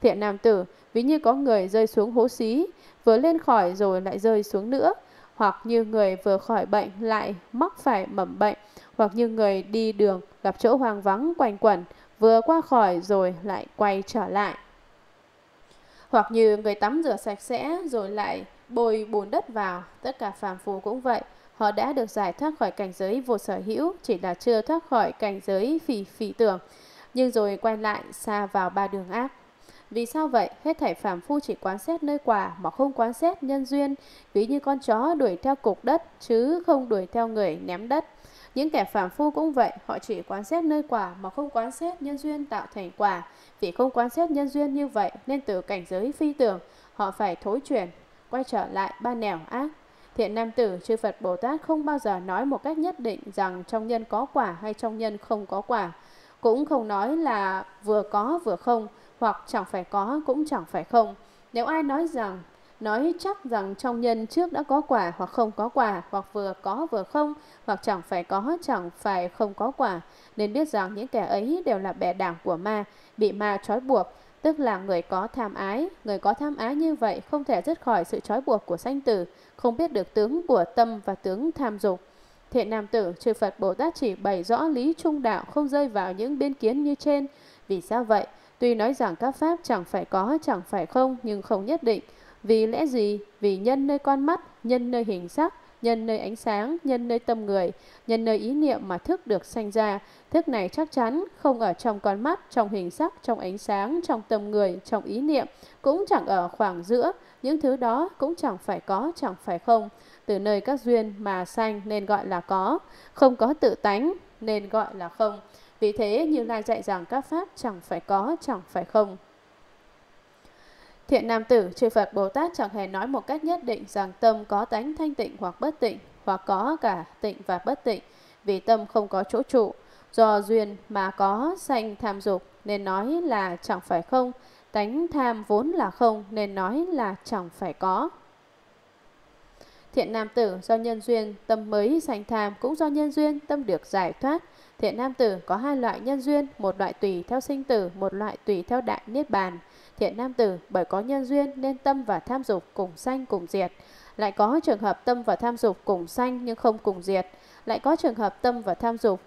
Thiện nam tử, ví như có người rơi xuống hố xí, vừa lên khỏi rồi lại rơi xuống nữa, hoặc như người vừa khỏi bệnh lại mắc phải mầm bệnh, hoặc như người đi đường gặp chỗ hoang vắng quanh quẩn, vừa qua khỏi rồi lại quay trở lại, hoặc như người tắm rửa sạch sẽ rồi lại bôi bùn đất vào. Tất cả phàm phu cũng vậy, họ đã được giải thoát khỏi cảnh giới vô sở hữu, chỉ là chưa thoát khỏi cảnh giới phỉ tưởng, nhưng rồi quay lại sa vào ba đường ác. Vì sao vậy? Hết thảy phàm phu chỉ quán xét nơi quả mà không quán xét nhân duyên, ví như con chó đuổi theo cục đất chứ không đuổi theo người ném đất. Những kẻ phàm phu cũng vậy, họ chỉ quán xét nơi quả mà không quán xét nhân duyên tạo thành quả. Vì không quán xét nhân duyên như vậy nên từ cảnh giới phi tưởng, họ phải thối chuyển, quay trở lại ba nẻo ác. Thiện nam tử, chư Phật Bồ Tát không bao giờ nói một cách nhất định rằng trong nhân có quả hay trong nhân không có quả. Cũng không nói là vừa có vừa không, hoặc chẳng phải có cũng chẳng phải không. Nếu ai nói chắc rằng trong nhân trước đã có quả hoặc không có quả, hoặc vừa có vừa không, hoặc chẳng phải có chẳng phải không có quả, nên biết rằng những kẻ ấy đều là bè đảng của ma, bị ma trói buộc, tức là người có tham ái. Người có tham ái như vậy không thể dứt khỏi sự trói buộc của sanh tử, không biết được tướng của tâm và tướng tham dục. Thiện nam tử, chư Phật Bồ Tát chỉ bày rõ lý trung đạo, không rơi vào những biên kiến như trên. Vì sao vậy? Tuy nói rằng các pháp chẳng phải có chẳng phải không, nhưng không nhất định. Vì lẽ gì? Vì nhân nơi con mắt, nhân nơi hình sắc, nhân nơi ánh sáng, nhân nơi tâm người, nhân nơi ý niệm mà thức được sanh ra. Thức này chắc chắn không ở trong con mắt, trong hình sắc, trong ánh sáng, trong tâm người, trong ý niệm, cũng chẳng ở khoảng giữa. Những thứ đó cũng chẳng phải có chẳng phải không. Từ nơi các duyên mà sanh nên gọi là có, không có tự tánh nên gọi là không. Vì thế Như Lai dạy rằng các pháp chẳng phải có chẳng phải không. Thiện nam tử, chư Phật Bồ Tát chẳng hề nói một cách nhất định rằng tâm có tánh thanh tịnh hoặc bất tịnh, hoặc có cả tịnh và bất tịnh, vì tâm không có chỗ trụ. Do duyên mà có sanh tham dục nên nói là chẳng phải không, tánh tham vốn là không nên nói là chẳng phải có. Thiện nam tử, do nhân duyên tâm mới sanh tham, cũng do nhân duyên tâm được giải thoát. Thiện nam tử, có hai loại nhân duyên, một loại tùy theo sinh tử, một loại tùy theo đại niết bàn. Thiện nam tử, bởi có nhân duyên nên tâm và tham dục cùng sanh cùng diệt. Lại có trường hợp tâm và tham dục cùng sanh nhưng không cùng diệt. Lại có trường hợp tâm và tham dục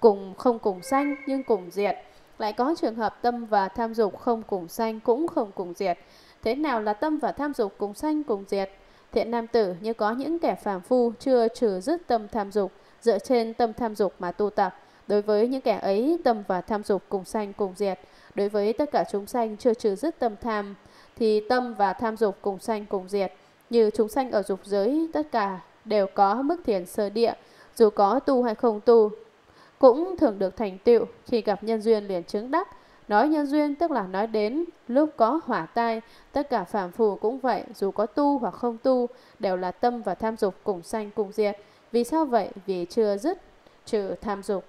không cùng sanh nhưng cùng diệt. Lại có trường hợp tâm và tham dục không cùng sanh cũng không cùng diệt. Thế nào là tâm và tham dục cùng sanh cùng diệt? Thiện nam tử, như có những kẻ phàm phu chưa trừ dứt tâm tham dục, dựa trên tâm tham dục mà tu tập. Đối với những kẻ ấy, tâm và tham dục cùng sanh cùng diệt. Đối với tất cả chúng sanh chưa trừ dứt tâm tham, thì tâm và tham dục cùng sanh cùng diệt. Như chúng sanh ở dục giới, tất cả đều có mức thiền sơ địa, dù có tu hay không tu, cũng thường được thành tựu. Khi gặp nhân duyên liền chứng đắc. Nói nhân duyên tức là nói đến lúc có hỏa tai. Tất cả phàm phu cũng vậy, dù có tu hoặc không tu, đều là tâm và tham dục cùng sanh cùng diệt. Vì sao vậy? Vì chưa dứt trừ tham dục.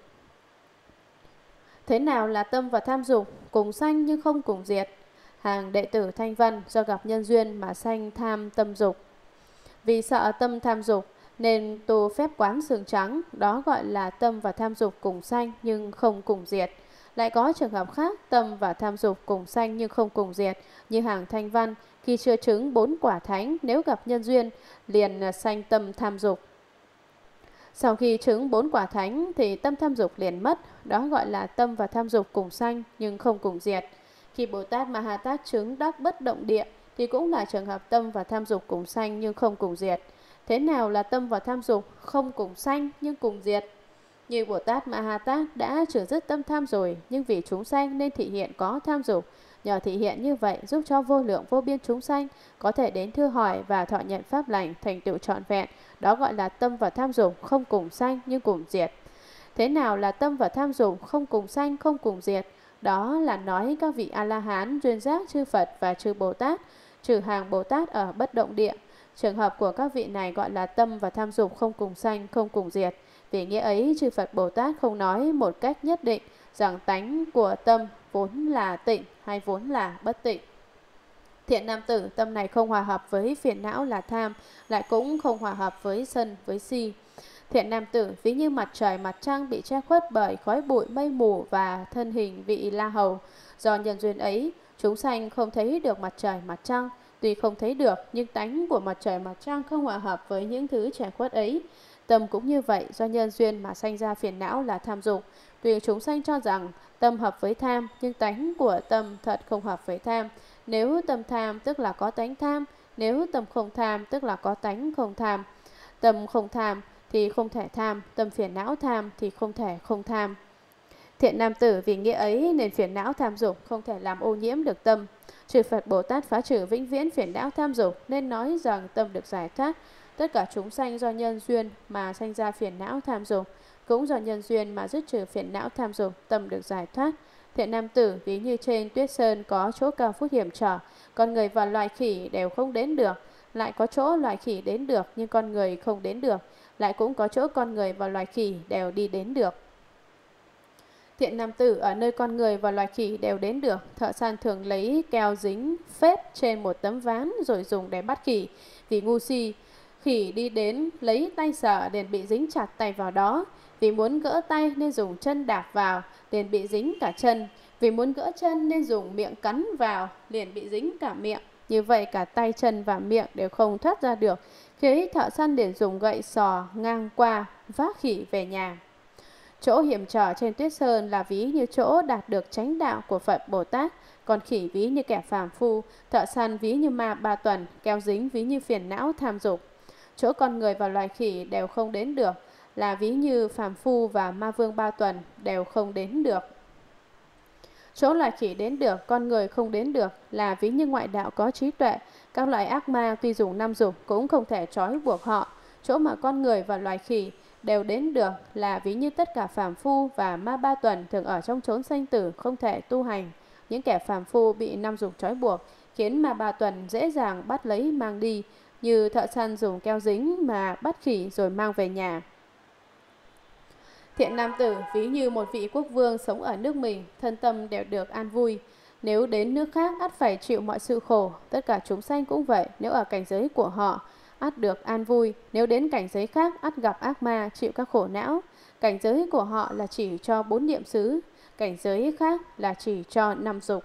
Thế nào là tâm và tham dục cùng sanh nhưng không cùng diệt? Hàng đệ tử Thanh Văn do gặp nhân duyên mà sanh tham tâm dục. Vì sợ tâm tham dục nên tu phép quán xương trắng, đó gọi là tâm và tham dục cùng sanh nhưng không cùng diệt. Lại có trường hợp khác, tâm và tham dục cùng sanh nhưng không cùng diệt. Như hàng Thanh Văn, khi chưa chứng 4 quả thánh, nếu gặp nhân duyên liền sanh tâm tham dục. Sau khi chứng 4 quả thánh thì tâm tham dục liền mất, đó gọi là tâm và tham dục cùng sanh nhưng không cùng diệt. Khi Bồ Tát Ma Ha Tát chứng đắc bất động địa thì cũng là trường hợp tâm và tham dục cùng sanh nhưng không cùng diệt. Thế nào là tâm và tham dục không cùng sanh nhưng cùng diệt? Như Bồ Tát Ma Ha Tát đã trừ dứt tâm tham rồi, nhưng vì chúng sanh nên thị hiện có tham dục. Nhờ thị hiện như vậy giúp cho vô lượng vô biên chúng sanh có thể đến thưa hỏi và thọ nhận pháp lành thành tựu trọn vẹn. Đó gọi là tâm và tham dục không cùng sanh nhưng cùng diệt. Thế nào là tâm và tham dục không cùng sanh không cùng diệt? Đó là nói các vị A-la-hán, duyên giác, chư Phật và chư Bồ Tát, trừ hàng Bồ Tát ở bất động địa. Trường hợp của các vị này gọi là tâm và tham dục không cùng sanh không cùng diệt. Vì nghĩa ấy, chư Phật Bồ Tát không nói một cách nhất định rằng tánh của tâm vốn là tịnh hay vốn là bất tịnh. Thiện nam tử, tâm này không hòa hợp với phiền não là tham, lại cũng không hòa hợp với sân, với si. Thiện nam tử, ví như mặt trời, mặt trăng bị che khuất bởi khói bụi, mây mù và thân hình vị la hầu. Do nhân duyên ấy, chúng sanh không thấy được mặt trời, mặt trăng. Tuy không thấy được, nhưng tánh của mặt trời, mặt trăng không hòa hợp với những thứ che khuất ấy. Tâm cũng như vậy, do nhân duyên mà sanh ra phiền não là tham dục. Tuy chúng sanh cho rằng tâm hợp với tham, nhưng tánh của tâm thật không hợp với tham. Nếu tâm tham tức là có tánh tham, nếu tâm không tham tức là có tánh không tham. Tâm không tham thì không thể tham, tâm phiền não tham thì không thể không tham. Thiện nam tử, vì nghĩa ấy nên phiền não tham dục không thể làm ô nhiễm được tâm. Chư Phật Bồ Tát phá trừ vĩnh viễn phiền não tham dục nên nói rằng tâm được giải thoát. Tất cả chúng sanh do nhân duyên mà sanh ra phiền não tham dục. cũng do nhân duyên mà dứt trừ phiền não tham dục, tâm được giải thoát. Thiện nam tử, ví như trên tuyết sơn có chỗ cao phút hiểm trở, con người và loài khỉ đều không đến được. Lại có chỗ loài khỉ đến được nhưng con người không đến được. Lại cũng có chỗ con người và loài khỉ đều đi đến được. Thiện nam tử, ở nơi con người và loài khỉ đều đến được, thợ săn thường lấy keo dính phết trên một tấm ván rồi dùng để bắt khỉ. Vì ngu si, khỉ đi đến lấy tay sờ liền bị dính chặt tay vào đó. Vì muốn gỡ tay nên dùng chân đạp vào, liền bị dính cả chân. Vì muốn gỡ chân nên dùng miệng cắn vào, liền bị dính cả miệng. Như vậy cả tay, chân và miệng đều không thoát ra được. Khi thợ săn liền dùng gậy sò ngang qua, vác khỉ về nhà. Chỗ hiểm trở trên tuyết sơn là ví như chỗ đạt được chánh đạo của Phật Bồ Tát. Còn khỉ ví như kẻ phàm phu, thợ săn ví như ma ba tuần, keo dính ví như phiền não tham dục. Chỗ con người và loài khỉ đều không đến được là ví như phàm phu và ma vương ba tuần đều không đến được. Chỗ loài khỉ đến được, con người không đến được là ví như ngoại đạo có trí tuệ. Các loại ác ma tuy dùng năm dục cũng không thể trói buộc họ. Chỗ mà con người và loài khỉ đều đến được là ví như tất cả phàm phu và ma ba tuần thường ở trong chốn sanh tử không thể tu hành. Những kẻ phàm phu bị năm dục trói buộc khiến ma ba tuần dễ dàng bắt lấy mang đi, như thợ săn dùng keo dính mà bắt khỉ rồi mang về nhà. Thiện nam tử, ví như một vị quốc vương sống ở nước mình, thân tâm đều được an vui. Nếu đến nước khác, ắt phải chịu mọi sự khổ. Tất cả chúng sanh cũng vậy, nếu ở cảnh giới của họ, ắt được an vui. Nếu đến cảnh giới khác, ắt gặp ác ma, chịu các khổ não. Cảnh giới của họ là chỉ cho 4 niệm xứ, cảnh giới khác là chỉ cho 5 dục.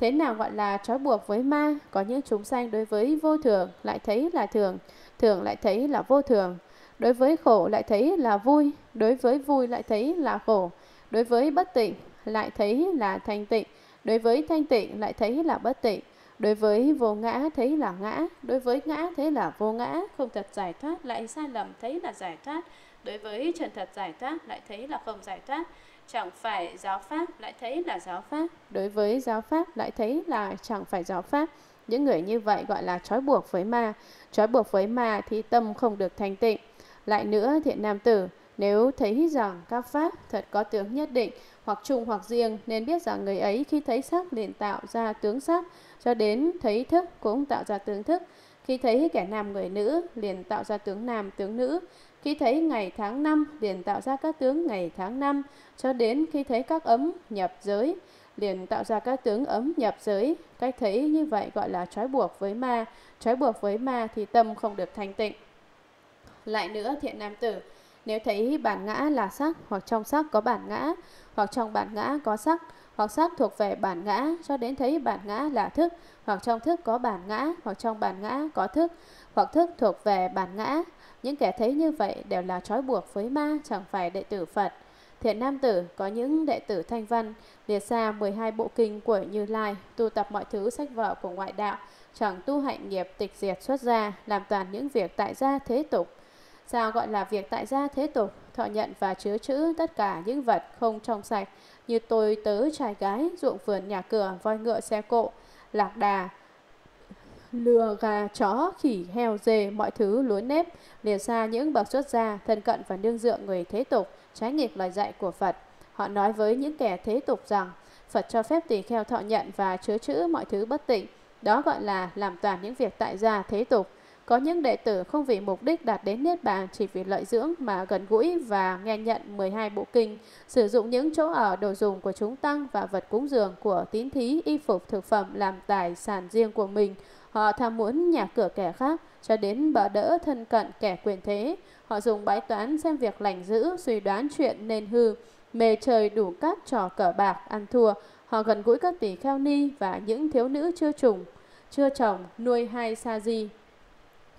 Thế nào gọi là trói buộc với ma? Có những chúng sanh đối với vô thường lại thấy là thường, thường lại thấy là vô thường. Đối với khổ lại thấy là vui, đối với vui lại thấy là khổ. Đối với bất tịnh lại thấy là thanh tịnh, đối với thanh tịnh lại thấy là bất tịnh. Đối với vô ngã thấy là ngã, đối với ngã thấy là vô ngã. Không thật giải thoát lại sai lầm thấy là giải thoát, đối với chân thật giải thoát lại thấy là không giải thoát. Chẳng phải giáo pháp lại thấy là giáo pháp, đối với giáo pháp lại thấy là chẳng phải giáo pháp. Những người như vậy gọi là trói buộc với ma. Trói buộc với ma thì tâm không được thanh tịnh. Lại nữa, thiện nam tử, nếu thấy rằng các pháp thật có tướng nhất định, hoặc chung hoặc riêng, nên biết rằng người ấy khi thấy sắc liền tạo ra tướng sắc, cho đến thấy thức cũng tạo ra tướng thức. Khi thấy kẻ nam người nữ liền tạo ra tướng nam tướng nữ. Khi thấy ngày tháng năm liền tạo ra các tướng ngày tháng năm, cho đến khi thấy các ấm nhập giới liền tạo ra các tướng ấm nhập giới. Cách thấy như vậy gọi là trói buộc với ma. Trói buộc với ma thì tâm không được thanh tịnh. Lại nữa, thiện nam tử, nếu thấy bản ngã là sắc, hoặc trong sắc có bản ngã, hoặc trong bản ngã có sắc, hoặc sắc thuộc về bản ngã, cho đến thấy bản ngã là thức, hoặc trong thức có bản ngã, hoặc trong bản ngã có thức, hoặc thức thuộc về bản ngã, những kẻ thấy như vậy đều là trói buộc với ma, chẳng phải đệ tử Phật. Thiện nam tử, có những đệ tử Thanh Văn liệt ra 12 bộ kinh của Như Lai, tu tập mọi thứ sách vở của ngoại đạo, chẳng tu hạnh nghiệp tịch diệt xuất gia, làm toàn những việc tại gia thế tục. Sao gọi là việc tại gia thế tục? Thọ nhận và chứa trữ tất cả những vật không trong sạch như tôi tớ trai gái, ruộng vườn nhà cửa, voi ngựa xe cộ, lạc đà, lừa gà chó khỉ heo dê, mọi thứ lúa nếp. Liệt ra những bậc xuất gia thân cận và nương dựa người thế tục, trái nghịch lời dạy của Phật. Họ nói với những kẻ thế tục rằng Phật cho phép tỳ kheo thọ nhận và chứa trữ mọi thứ bất tịnh, đó gọi là làm toàn những việc tại gia thế tục. Có những đệ tử không vì mục đích đạt đến Niết Bàn, chỉ vì lợi dưỡng mà gần gũi và nghe nhận 12 bộ kinh, sử dụng những chỗ ở đồ dùng của chúng tăng và vật cúng dường của tín thí, y phục, thực phẩm làm tài sản riêng của mình. Họ tham muốn nhà cửa kẻ khác, cho đến bỡ đỡ thân cận kẻ quyền thế. Họ dùng bái toán xem việc lành dữ, suy đoán chuyện nên hư, mê chơi đủ các trò cờ bạc, ăn thua. Họ gần gũi các tỷ kheo ni và những thiếu nữ chưa chồng, nuôi hai sa di.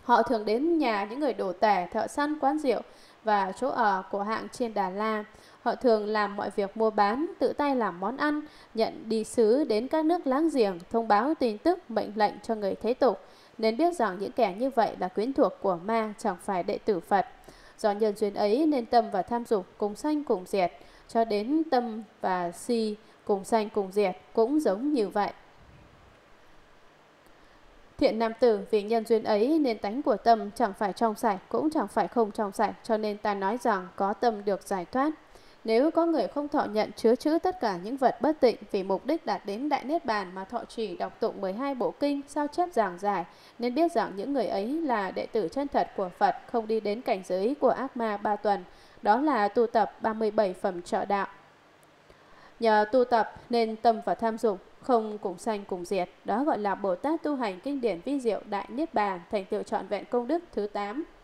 Họ thường đến nhà những người đồ tể, thợ săn, quán rượu và chỗ ở của hạng trên Đà La. Họ thường làm mọi việc mua bán, tự tay làm món ăn, nhận đi sứ đến các nước láng giềng, thông báo tin tức, mệnh lệnh cho người thế tục. Nên biết rằng những kẻ như vậy là quyến thuộc của ma, chẳng phải đệ tử Phật. Do nhân duyên ấy nên tâm và tham dục cùng sanh cùng diệt, cho đến tâm và si cùng sanh cùng diệt cũng giống như vậy. Thiện nam tử vì nhân duyên ấy nên tánh của tâm chẳng phải trong sạch, cũng chẳng phải không trong sạch, cho nên ta nói rằng có tâm được giải thoát. Nếu có người không thọ nhận chứa trữ tất cả những vật bất tịnh vì mục đích đạt đến Đại Niết Bàn mà thọ trì đọc tụng 12 bộ kinh, sao chép giảng giải, nên biết rằng những người ấy là đệ tử chân thật của Phật, không đi đến cảnh giới của ác ma 3 tuần. Đó là tu tập 37 phẩm trợ đạo. Nhờ tu tập nên tâm và tham dục không cùng sanh cùng diệt. Đó gọi là Bồ Tát tu hành kinh điển vi diệu Đại Niết Bàn, thành tựu trọn vẹn công đức thứ 8.